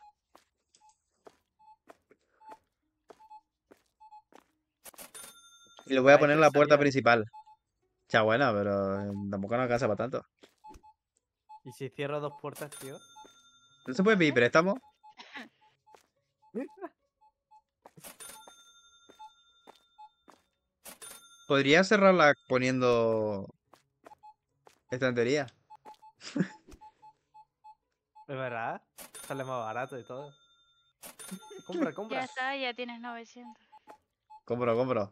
Y lo voy a poner en la puerta principal. Ya bueno, pero tampoco no alcanza para tanto. ¿Y si cierro dos puertas, tío? ¿No se puede pedir préstamo? Podría cerrarla poniendo... estantería. ¿Es verdad? Sale más barato y todo. Compra, compra. Ya está, ya tienes 900. Compro, compro.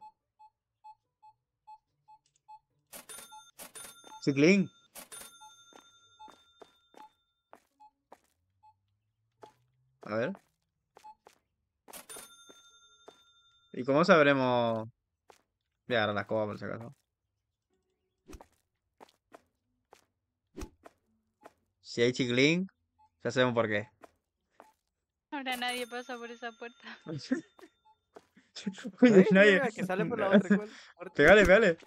Ciclín. A ver. ¿Y cómo sabremos? Voy a agarrar la escoba por si acaso. Si hay chiclín, ya sabemos por qué. Ahora nadie pasa por esa puerta. Oye, nadie. Que sale por la otra puerta. Pégale, pégale.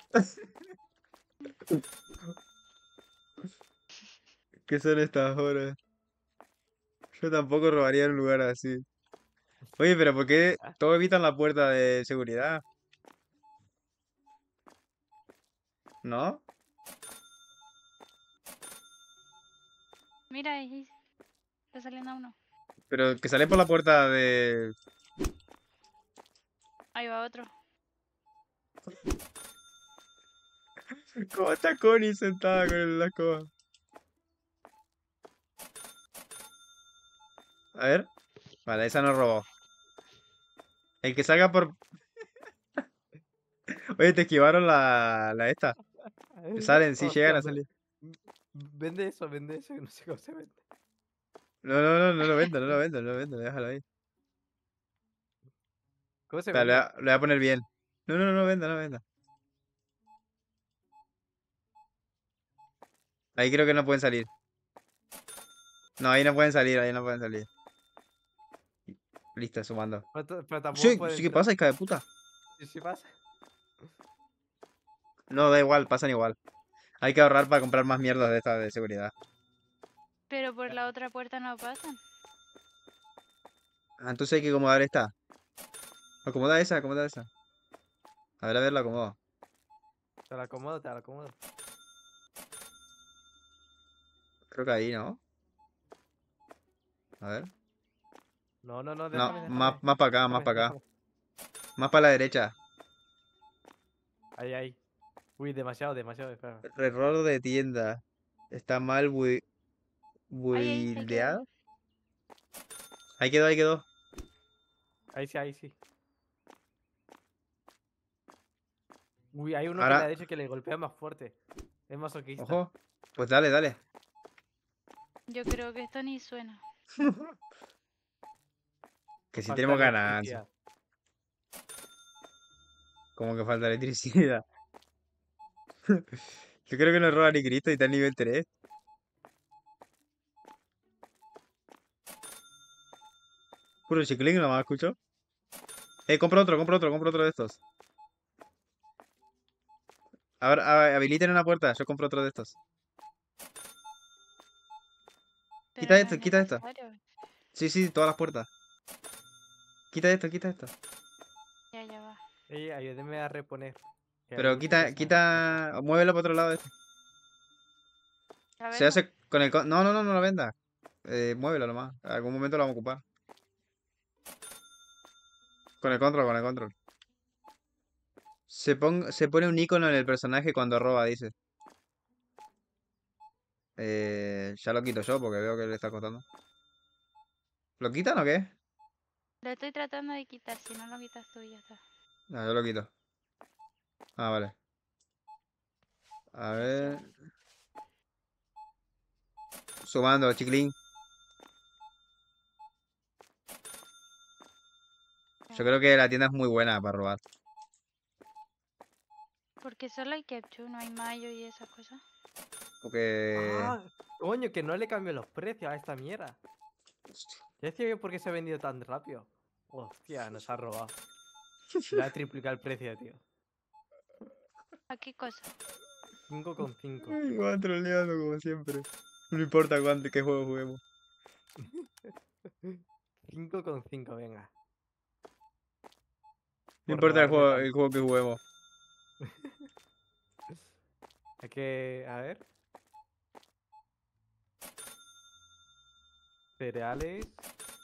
¿Qué son estas horas? Yo tampoco robaría en un lugar así. Oye, pero ¿por qué todos evitan la puerta de seguridad? ¿No? Mira, ahí está saliendo uno. Pero que sale por la puerta de... Ahí va otro. ¿Cómo está Connie sentada con la escoba? A ver. Vale, esa no robó. El que salga por... Oye, te esquivaron la esta. Salen, sí, llegan a salir. Vende eso, que no sé cómo se vende. No lo vendo, déjalo ahí. ¿Cómo se vende? Lo voy a poner bien. No venda. Ahí creo que no pueden salir. No, ahí no pueden salir. Listo, sumando. Pero tampoco sí, pueden... sí que pasa, hija de puta. Sí pasa. No, da igual, pasan igual. Hay que ahorrar para comprar más mierdas de estas de seguridad. Pero por la otra puerta no pasan. Ah, entonces hay que acomodar esta. Acomoda esa. A ver, la acomodo. Te la acomodo. Creo que ahí, ¿no? A ver. No, déjame. Más para acá, Más para la derecha. Ahí. Uy, demasiado, espera. Error de tienda. Está mal buildeado. Ahí quedó. Ahí sí. Uy, hay uno ahora... que le ha dicho que le golpea más fuerte. Es masoquista. Ojo, pues dale. Yo creo que esto ni suena. Que si falta tenemos ganancia. Como que falta electricidad. Yo creo que nos roba ni Cristo y está en nivel 3. Puro chiclín, nomás escucho. Compro otro de estos. A ver, habiliten una puerta, yo compro otro de estos. Quita esto. Sí, todas las puertas. Quita esto. Ya va. Ey, ayúdeme a reponer. Pero quita... Muévelo para otro lado de este. Se hace con el... No lo venda. Muévelo nomás. En algún momento lo vamos a ocupar. Con el control. Se pone un icono en el personaje cuando roba, dice. Ya lo quito yo porque veo que le está costando. ¿Lo quitan o qué? Lo estoy tratando de quitar, si no lo quitas tú ya está. No, yo lo quito. Ah, vale. A ver... Sumando, chiclín. Yo creo que la tienda es muy buena para robar. Porque solo hay ketchup, no hay mayo y esas cosas. Porque... Ah, Coño, que no le cambio los precios a esta mierda. Ya decía yo por qué se ha vendido tan rápido. Hostia, nos ha robado. Le ha triplicado el precio, tío. ¿A qué cosa? 5,5. Igual troleando como siempre. No importa cuánto, qué juego juguemos. 5,5, venga. No importa el juego que juguemos. Hay que... a ver. Cereales,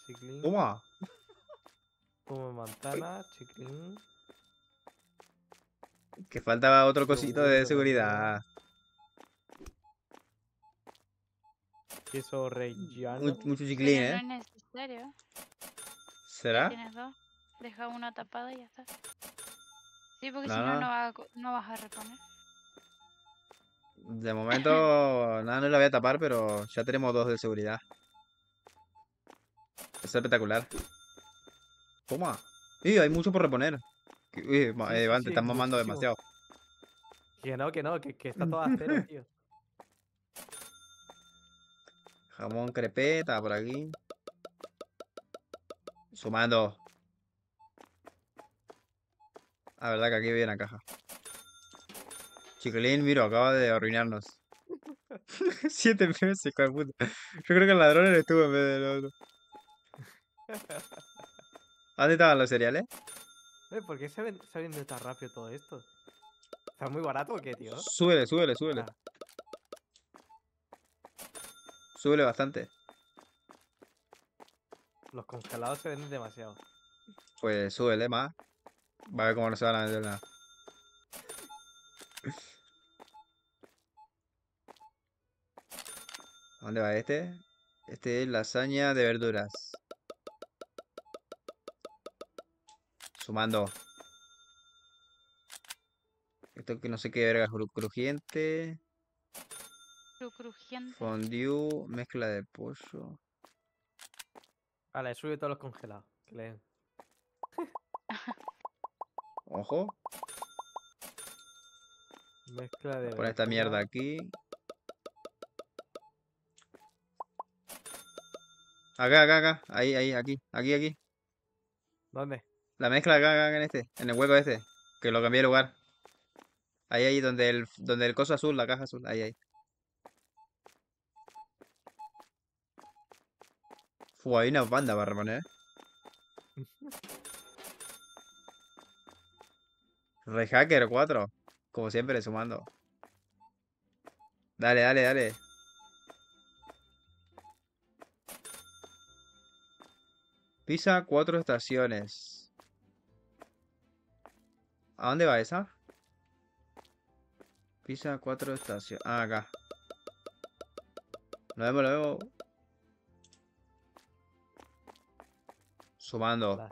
chiclín. ¡Toma! Como manzana, chiclín. Que faltaba otro cosito de seguridad. Queso rellano. Mucho chiclín, ¿eh? No es necesario. ¿Será? Tienes dos. Deja una tapada y ya está. Sí, porque si no, no vas a reponer. De momento, nada, no la voy a tapar, pero ya tenemos dos de seguridad. Es espectacular. Toma. Y hay mucho por reponer. Uy, Iván, te estás mamando demasiado. Que está todo a cero, tío. Jamón crepeta por aquí. Sumando. La verdad que aquí viene la caja. Chiquilín, miro, acaba de arruinarnos. 7 meses, hijo de puta. Yo creo que el ladrón eres tú en vez del otro. ¿Dónde estaban los cereales? ¿Por qué se vende tan rápido todo esto? ¿Está muy barato o qué, tío? Súbele. Súbele bastante. Los congelados se venden demasiado. Pues súbele más. Va a ver cómo no se van a vender nada. ¿Dónde va este? Este es lasaña de verduras. Sumando. Esto que no sé qué verga, crujiente. Fondue, mezcla de pollo. Vale, sube todos los congelados. Que leen. Ojo. Mezcla de... pon esta mierda aquí. Acá. Ahí, aquí. ¿Dónde? La mezcla acá, en este, en el hueco este, que lo cambié de lugar. Ahí, donde el coso azul, la caja azul, ahí. Fue, hay una banda para reponer. Rehacker 4, como siempre, sumando. Dale. Pizza 4 estaciones. ¿A dónde va esa? Pisa 4 estaciones. Ah, acá. Lo vemos. Sumando.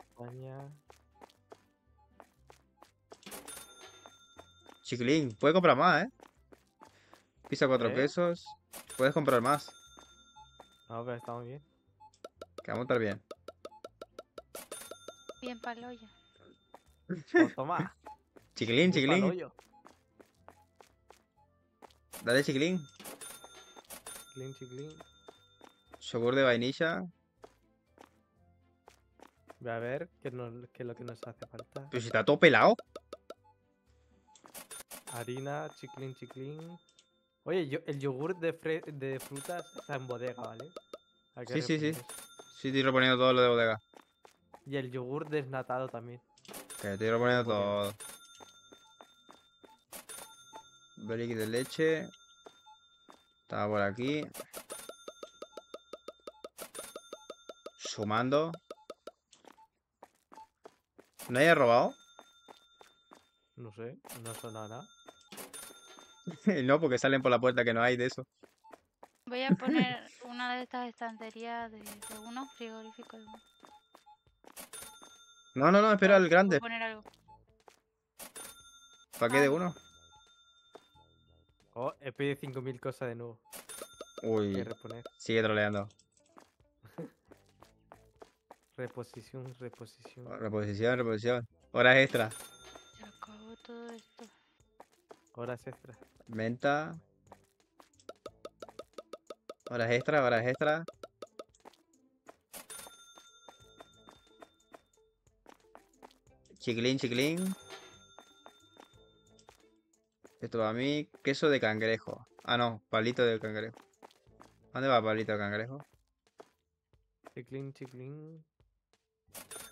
Chiquilín, puedes comprar más, ¿eh? Pisa 4 quesos. Puedes comprar más. No, pero estamos bien. Que vamos a estar bien. Bien palo ya. Toma. Chiquilín. Dale, chiquilín. Yogur de vainilla. Voy a ver qué es lo que nos hace falta. Pero si está todo pelado. Harina, chiquilín. Oye, el yogur de frutas está en bodega, ¿vale? Sí. Sí, estoy reponiendo todo lo de bodega. Y el yogur desnatado también. Que estoy reponiendo todo. Brick de leche. Estaba por aquí. Sumando. ¿No haya robado? No sé, no suena nada. No, porque salen por la puerta que no hay de eso. Voy a poner una de estas estanterías de unos frigoríficos. No, espera, el grande. Voy a poner algo. ¿Para qué de uno? Oh, he pedido 5000 cosas de nuevo. Uy, sigue troleando. Reposición. Horas extra. Se acabó todo esto. Horas extra. Menta. Horas extra, horas extra. Chiquilín, chiquilín. Esto para mí, queso de cangrejo. Ah, no, palito de cangrejo. ¿Dónde va palito de cangrejo? Chiquilín, chiquilín.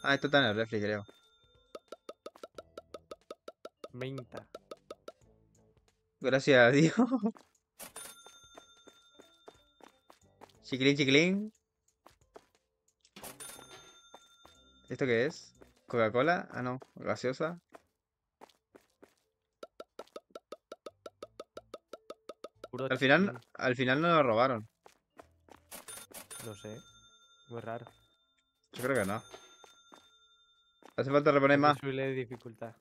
Ah, esto está en el refri, creo. Menta. Gracias a Dios. Chiquilín, chiquilín. ¿Esto qué es? ¿Coca-Cola? Ah, no, gaseosa. Al final no lo robaron. No sé. Muy raro. Yo creo que no. Hace falta reponer más. Subirle dificultad.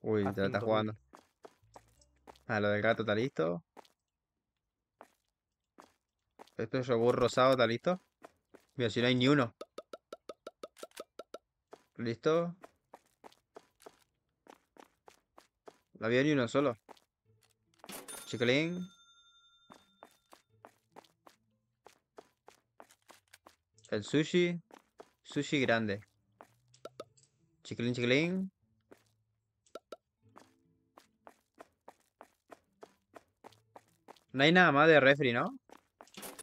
Uy, te la estás jugando. Ah, lo del gato está listo. Esto es yogur rosado, está listo. Mira, si no hay ni uno. Listo. No había ni uno solo. Chiquilín. El sushi. Sushi grande. Chiquilín, chiquilín. No hay nada más de refri, ¿no?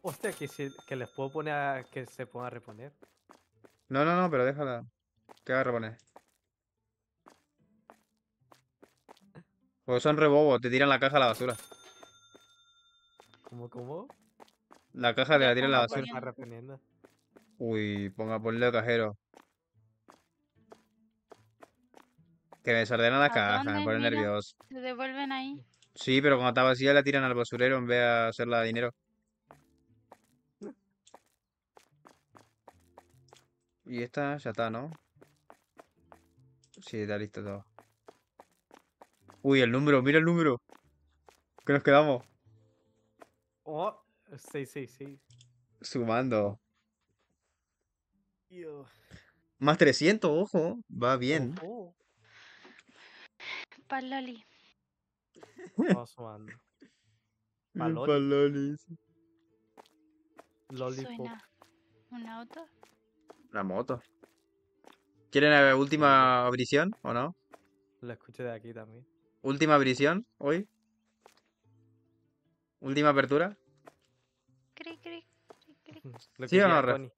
Hostia, que les puedo poner a que se ponga a reponer. No, no, no, pero déjala. ¿Qué va a reponer? Porque son rebobos, te tiran la caja a la basura. ¿Cómo? La caja te la tiran a la basura. Uy, ponle cajero. Que me desordenan la caja, me ponen nervioso. ¿Se devuelven ahí? Sí, pero cuando está vacía la tiran al basurero en vez de hacerla de dinero. Y esta ya está, ¿no? Sí, está listo todo. Uy, el número, mira el número. ¿Qué nos quedamos? Oh, 666. Sumando. Dios. Más 300, ojo. Va bien. Oh. Paloli. Vamos sumando. Paloli. Lollipop. ¿Un auto? Una moto. ¿Quieren la última abrición o no? La escuché de aquí también. ¿Última abrición hoy? ¿Última apertura? Cri, cri, cri, cri. ¿Sí o no, Ref?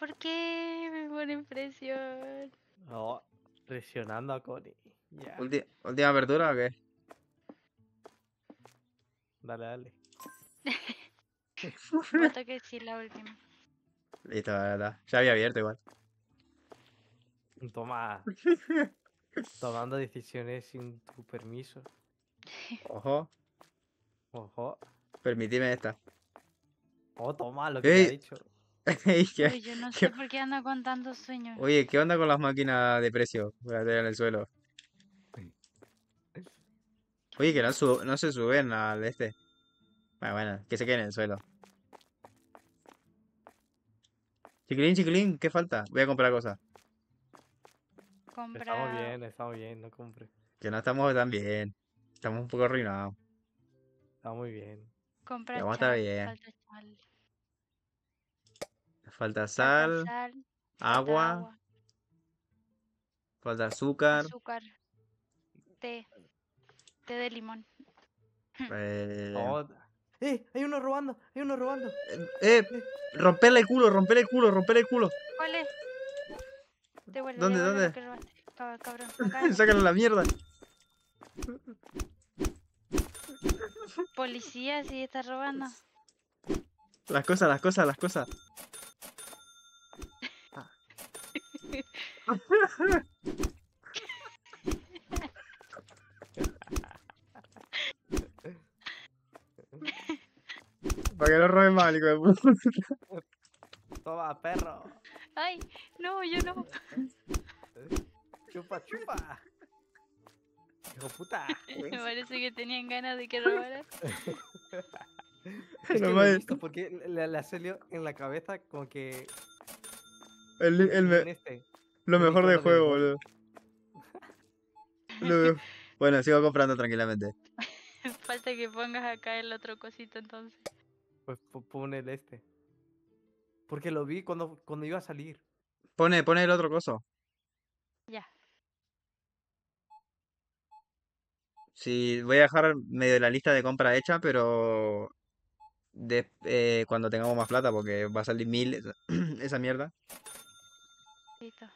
¿Por qué me pone presión? No, presionando a Connie. Yeah. ¿Última apertura o qué? Dale, dale. Tengo que decir la última. Listo, verdad. Ya había abierto igual. Toma. Tomando decisiones sin tu permiso. Ojo. Ojo. Permitime esta. Oh, toma lo que te ha dicho. Uy, yo no sé por qué anda con tantos sueños. Oye, ¿qué onda con las máquinas de precio? Voy a tirar en el suelo. Oye, que no se suben al este. Bueno, que se queden en el suelo. Chiquilín, chiquilín, ¿qué falta? Voy a comprar cosas. Estamos bien, no compré. Que no estamos tan bien. Estamos un poco arruinados. Está muy bien. Comprar chal. Falta sal. Agua. Falta azúcar. Té. Té de limón. Hay uno robando, hay uno robando. Romperle el culo, romperle el culo, romperle el culo. ¿Cuál es? ¿Dónde? Cabrón, sácalo la mierda. Policía, si está robando. Las cosas. Ah. Para que no robe más, hijo de puta. Toma, perro. Ay, no, yo no. Chupa. Hijo puta. Me parece que tenían ganas de que robara. Es que no me gusta porque le salió en la cabeza como que... Lo mejor del juego, boludo. Bueno, sigo comprando tranquilamente. Falta que pongas acá el otro cosito entonces. Pues pone el este. Porque lo vi cuando iba a salir. Pone el otro coso. Ya. Sí, voy a dejar medio la lista de compra hecha, pero cuando tengamos más plata, porque va a salir 1000 esa mierda. Listo.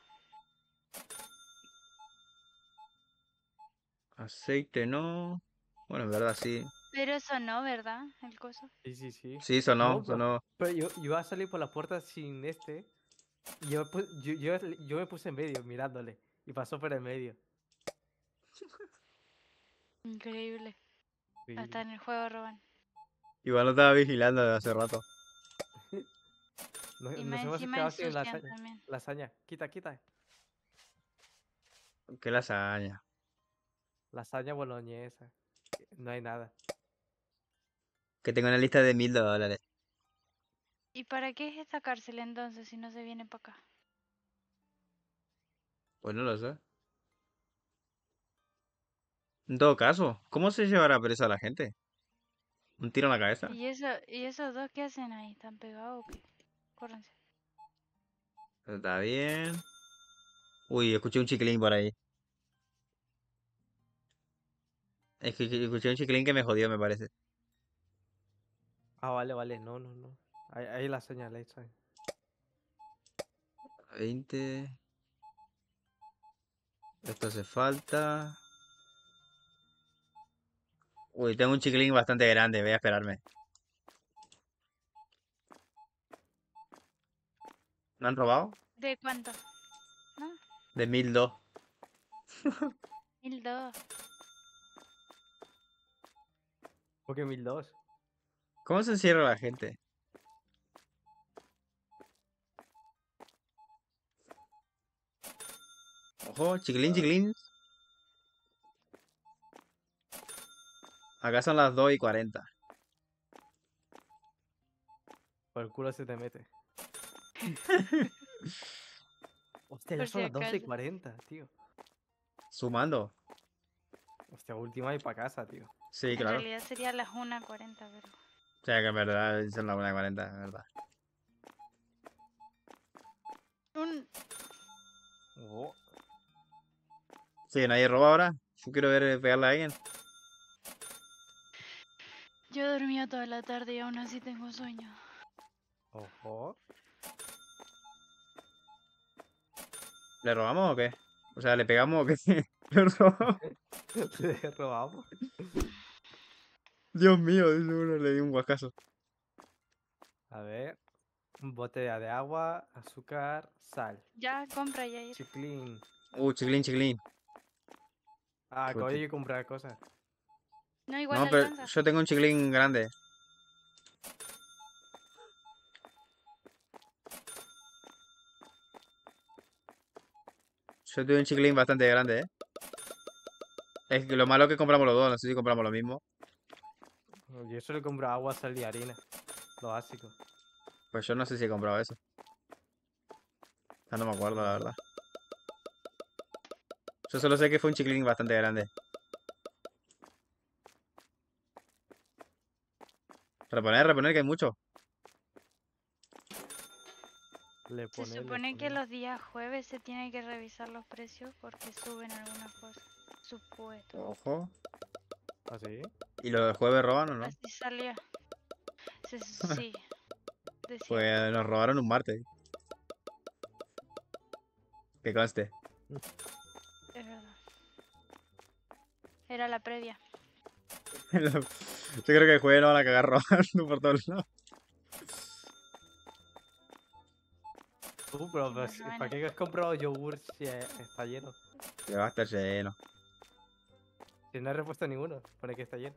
Aceite no. Bueno, en verdad sí. Pero sonó, ¿verdad? El coso. Sí. Sí, sonó. Pero yo iba a salir por la puerta sin este. Y yo me puse en medio mirándole. Y pasó por el medio. Increíble. Sí. Hasta en el juego roban. Igual lo estaba vigilando desde hace rato. Nos hemos quedado sin lasaña. Quita. ¿Qué lasaña? Lasaña boloñesa. No hay nada. Que tengo una lista de $1000. ¿Y para qué es esta cárcel entonces si no se viene para acá? Pues no lo sé. En todo caso, ¿cómo se llevará presa a la gente? ¿Un tiro en la cabeza? ¿Y esos dos qué hacen ahí? ¿Están pegados o qué? Córrense. Está bien. Uy, escuché un chiclín por ahí. Es que escuché un chiclín que me jodió, me parece. Ah, vale, no. Ahí la señal, ahí está. 20. Esto hace falta. Uy, tengo un chiclín bastante grande, voy a esperarme. ¿Me han robado? ¿De cuánto? ¿No? De 1002. 1002. ¿Por qué 1002? ¿Cómo se encierra la gente? Ojo, chiclín. Acá son las 2:40. Por el culo se te mete. Hostia, ya son las 12:40, tío. Sumando. Hostia, última y para casa, tío. Sí, claro. En realidad serían las 1:40, pero... O sea, que en verdad son las 1:40, en verdad. Oh. Sí, nadie roba ahora. Yo quiero ver pegarle a alguien. Yo he dormido toda la tarde y aún así tengo sueño. Ojo. ¿Le robamos o qué? O sea, ¿le pegamos o qué? ¿Le robamos? ¿Le robamos? Dios mío, seguro le di un guascazo. A ver. Botella de agua, azúcar, sal. Ya, compra ya. Chiclín. Chiclín. Ah, acabo de comprar cosas. No, igual no, pero alcanza. Yo tengo un chiclín grande. Yo tengo un chiclín bastante grande, ¿eh? Es que lo malo es que compramos los dos, no sé si compramos lo mismo. Yo solo compro agua, sal y harina. Lo básico. Pues yo no sé si he comprado eso. Ya no me acuerdo, la verdad. Yo solo sé que fue un chiclín bastante grande. Reponer, que hay mucho. Se supone que los días jueves se tienen que revisar los precios porque suben algunas cosas. Supuesto. Ojo. ¿Ah, sí? ¿Y los jueves roban o no? Así salía. Sí. Pues nos robaron un martes. Que conste. Es verdad. Era la previa. Yo creo que el jueves no van a cagar robando por todos lados. Pero ¿para qué has comprado yogur si está lleno? Que va a estar lleno. Si no he repuesto ninguno, pone que está lleno.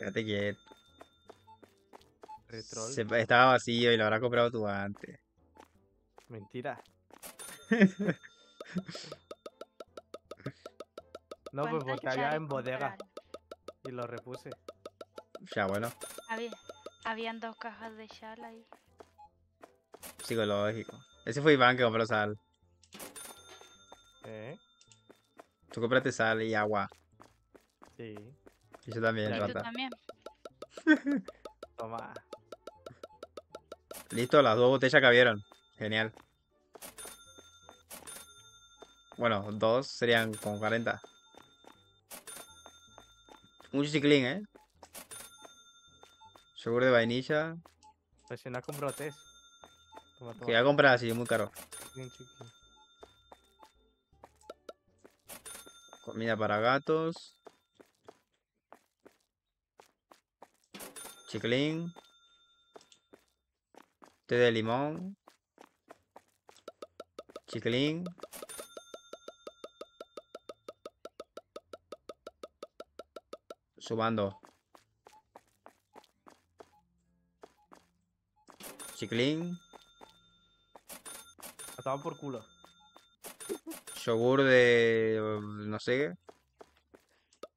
Fíjate que... Estaba vacío y lo habrás comprado tú antes. Mentira. No, pues porque había en bodega. Y lo repuse. Ya, bueno. Habían 2 cajas de sal ahí. Psicológico. Ese fue Iván que compró sal. Tú compraste sal y agua. Sí. Y yo también. ¿Y tú también? Toma. Listo, las dos botellas cabieron. Genial. Bueno, dos serían como 40. Un chiclín, ¿eh? Yogur de vainilla. Presiona con brotes. Toma, toma. Que ya compras así, muy caro. Chiquilín, chiquilín. Comida para gatos. Chiclín. Té de limón. Chiclín. Subando. Chiclín. Ataban por culo. Yogur de... no sé.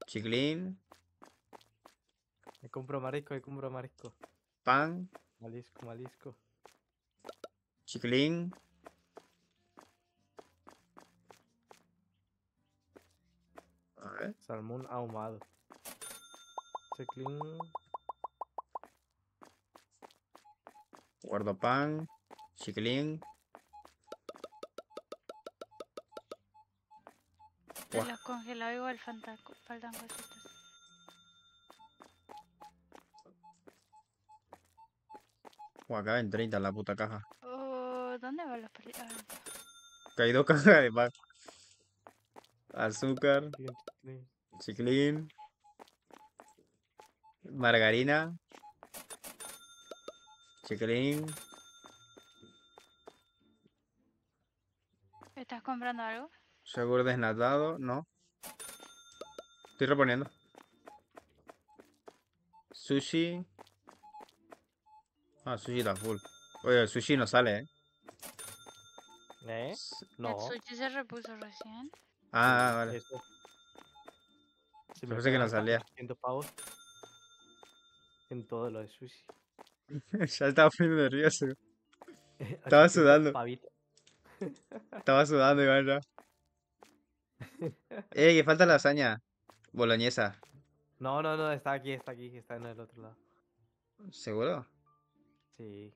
Chiclín. Me compro marisco, me compro marisco. Pan. Marisco, marisco. Chiclín. A ver. Salmón ahumado. Chiclín. Guardo pan. Chiclín. De los congelados igual faltan cositas. Acá en 30 la puta caja. ¿Dónde van los palitos? Que hay dos cajas de pan. Azúcar. Chiclín. Margarina. Chiclín. ¿Estás comprando algo? Yogur desnatado, no. Estoy reponiendo. Sushi. Ah, sushi está full. Oye, el sushi no sale, ¿eh? ¿Eh? No. El sushi se repuso recién. Ah, vale. Se me parece que no salía. 100 pavos. En todo lo de sushi. Ya estaba muy nervioso. Estaba sudando. Estaba sudando, Iván, ya. Que falta lasaña. Boloñesa. No, no, no, está aquí, está aquí. Está en el otro lado. ¿Seguro? Sí.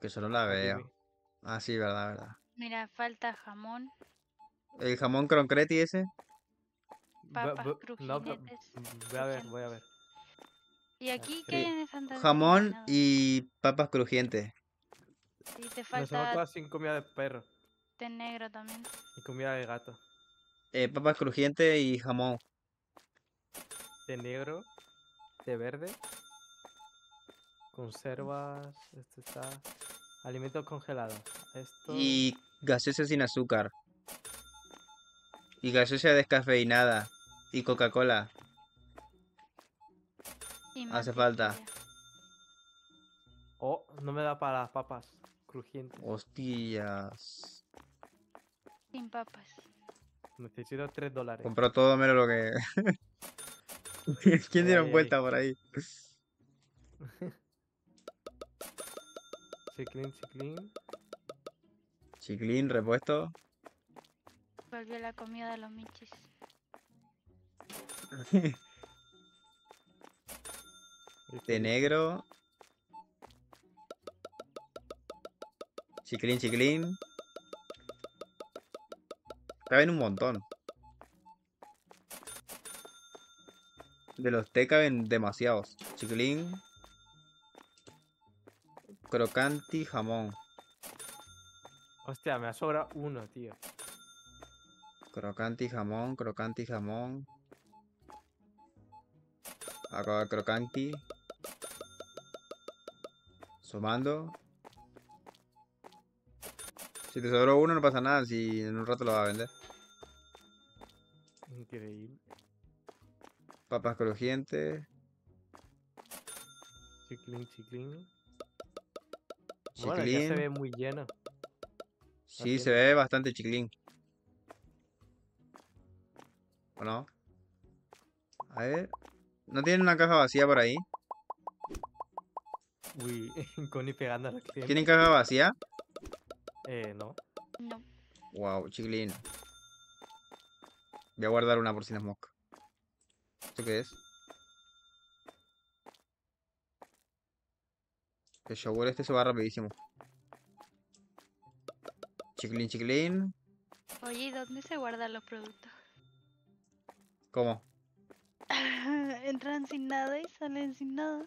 Que solo la veo. Ah, sí, verdad, verdad. Mira, falta jamón. ¿El jamón croncreti ese? Papas crujientes. Voy a ver. ¿Y aquí qué hay en Santa Cruz? Jamón y papas crujientes. Y te falta... Nos vamos sin comida de perro. Té negro también. Y comida de gato. Papas crujientes y jamón. Té negro. Té verde. Conservas, esto está. Alimentos congelados. Esto... Y gaseosa sin azúcar. Y gaseosa descafeinada. Y Coca-Cola. Hace falta. Oh, no me da para las papas crujientes. Hostias. Sin papas. Necesito $3. Compró todo menos lo que... ¿Quién dieron vuelta por ahí? Chiclín, chiclín. Chiclín, repuesto. Volvió la comida de los michis. Este negro. Chiclín, chiclín. Caben un montón. De los té caben demasiados. Chiclín. Crocanti, jamón. Hostia, me ha sobrado uno, tío. Crocanti, jamón, crocanti, jamón. Acá crocanti. Sumando. Si te sobró uno no pasa nada, si en un rato lo vas a vender. Increíble. Papas crujientes. Chiclín, chiclín. Bueno, ya se ve muy lleno. Sí, también. Se ve bastante chiclín. ¿O no? A ver. ¿No tienen una caja vacía por ahí? Uy, Connie pegando a la cliente. ¿Tienen caja vacía? No. No. Wow, chiclín. Voy a guardar una por si no es mosca. ¿Esto qué es? El shower este se va rapidísimo. Chiclín, chiclín. Oye, ¿y dónde se guardan los productos? ¿Cómo? Entran sin nada y salen sin nada.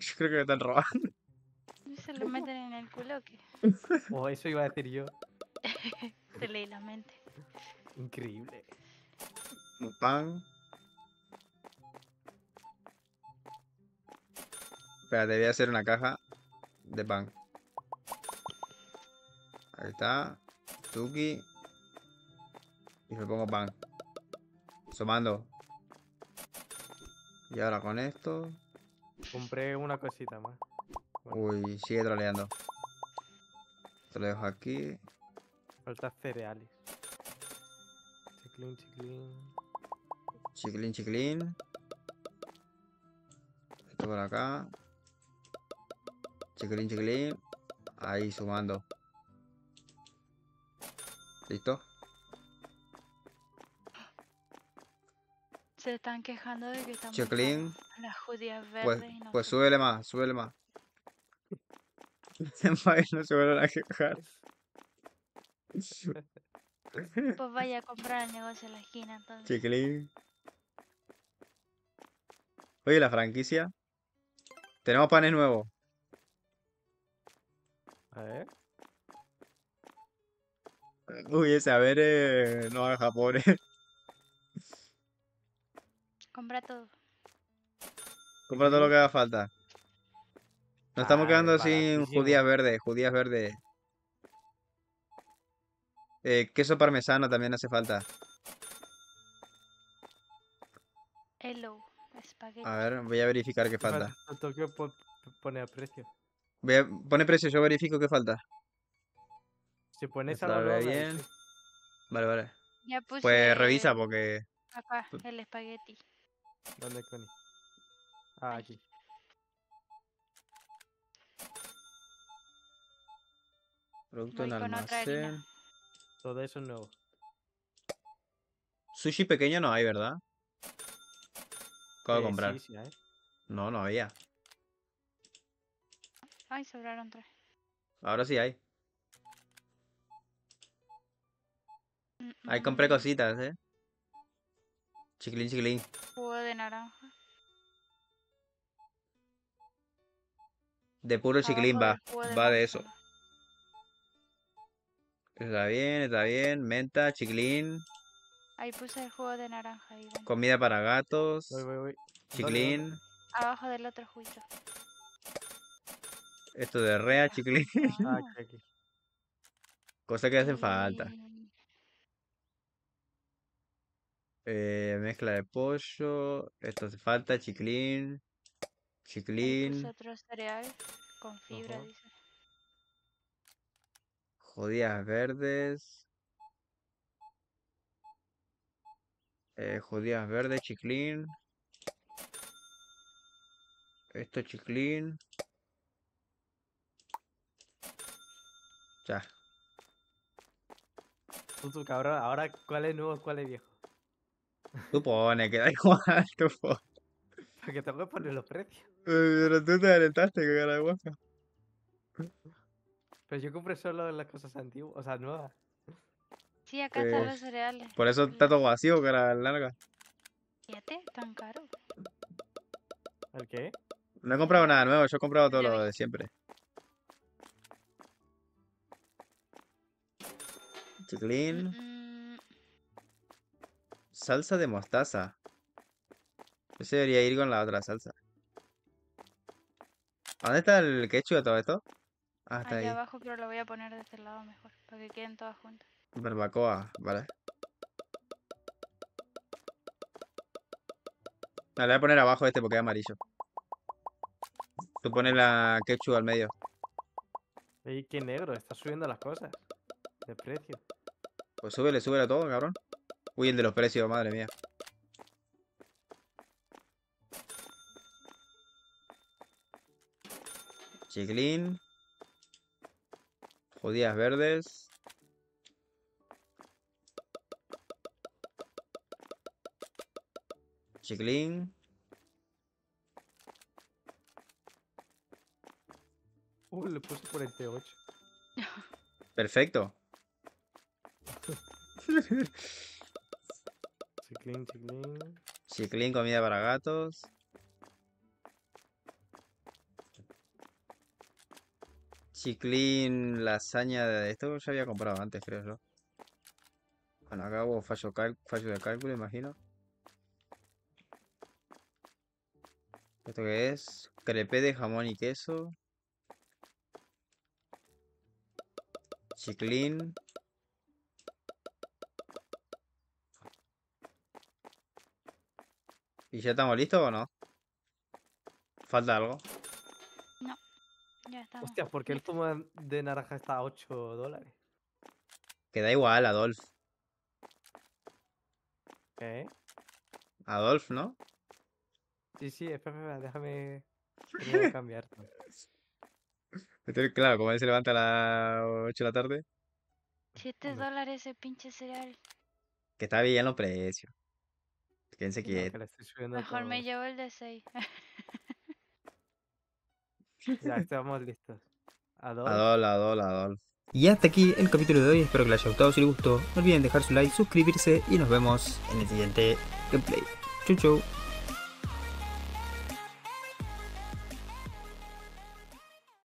Yo creo que me están robando. ¿Y se lo meten en el culo o qué? Oh, eso iba a decir yo. Te leí la mente. Increíble. Un pan. Espérate, voy a hacer una caja de pan. Ahí está. Tuki. Y le pongo pan. Sumando. Y ahora con esto. Compré una cosita más. Bueno. Uy, sigue troleando. Te lo dejo aquí. Faltan cereales. Chiclín, chiclín. Chiclín, chiclín. Esto por acá. Chiclín, chiclín. Ahí sumando. ¿Listo? Se están quejando de que están chiclín. Las judías verdes pues, y no pues súbele más, súbele más. No se vuelven a quejar. Pues vaya a comprar el negocio en la esquina entonces. Chiclín. Oye, la franquicia. Tenemos panes nuevos. A ver. Uy, ese a ver no haga Japón. Compra todo. Compra todo lo que haga falta. Nos estamos quedando sin judías verdes, judías verdes. Queso parmesano también hace falta. Hello, espagueti. A ver, voy a verificar qué falta. Tokio pone a precio. Pone precio, yo verifico qué falta. Si pones algo bien. Vale, vale. Ya puse, pues revisa porque... Acá, el espagueti. ¿Dónde, Connie? Ah, aquí. Producto en almacén. Todo eso es nuevo. Sushi pequeño no hay, ¿verdad? Acabo de comprar. Sí, sí, ¿eh? No, no había. Ay, sobraron 3. Ahora sí hay. Ahí compré cositas, ¿eh? Chiclín, chiclín. Jugo de naranja. De puro chiclín va. Va de eso. Está bien, está bien. Menta, chiclín. Ahí puse el jugo de naranja. Ahí, comida para gatos. Voy, voy, voy. Chiclín. ¿Dónde? Abajo del otro juguito. Esto de rea, chiclín. Ah, aquí. Cosas que hacen falta. Mezcla de pollo. Esto hace falta, chiclín. Chiclín. Puse otro cereal con fibra, dice. Judías verdes. Judías verdes, chiclín. Esto chiclín. Ya. Tú cabrón, ahora cuál es nuevo, cuál es viejo. Tú pones, que da igual, tú pones. Porque te voy a poner los precios. Pero tú te adelantaste que era de guapo. Pero yo compré solo las cosas antiguas, o sea, nuevas. Sí, acá están los cereales. Por eso está todo vacío, cara larga. Fíjate, tan caro. ¿El qué? No he comprado nada nuevo, yo he comprado todo lo de siempre. Chiclín. Salsa de mostaza. Ese debería ir con la otra salsa. ¿Dónde está el ketchup de todo esto? Hasta ahí abajo, pero lo voy a poner de este lado mejor, para que queden todas juntas. Barbacoa, vale. No, le voy a poner abajo este porque es amarillo. Tú pones la ketchup al medio. Ey, qué negro, está subiendo las cosas. De precio. Pues súbele, súbele a todo, cabrón. Uy, el de los precios, madre mía. Chiclín. Judías verdes. Chiclín. Le puse 48. Perfecto. Chiclín, chiclín. Chiclín, comida para gatos. Chiclín, lasaña de esto ya había comprado antes, creo yo. Bueno, acá hubo fallo de cálculo, imagino. ¿Esto qué es? Crepé de jamón y queso. Chiclín. ¿Y ya estamos listos o no? ¿Falta algo? No, ya estamos. Hostia, ¿por qué el zumo de naranja está a $8? Que da igual, Adolf. ¿Qué? Adolf, ¿no? Sí, espera, déjame cambiar. Entonces, claro, como él se levanta a las 8 de la tarde. $7 ese pinche cereal. Que está bien los precios. Quédense quietos. Mejor me llevo el de 6. Ya, estamos listos. Adol. Y hasta aquí el capítulo de hoy. Espero que les haya gustado. Si les gustó, no olviden dejar su like, suscribirse y nos vemos en el siguiente gameplay. Chau.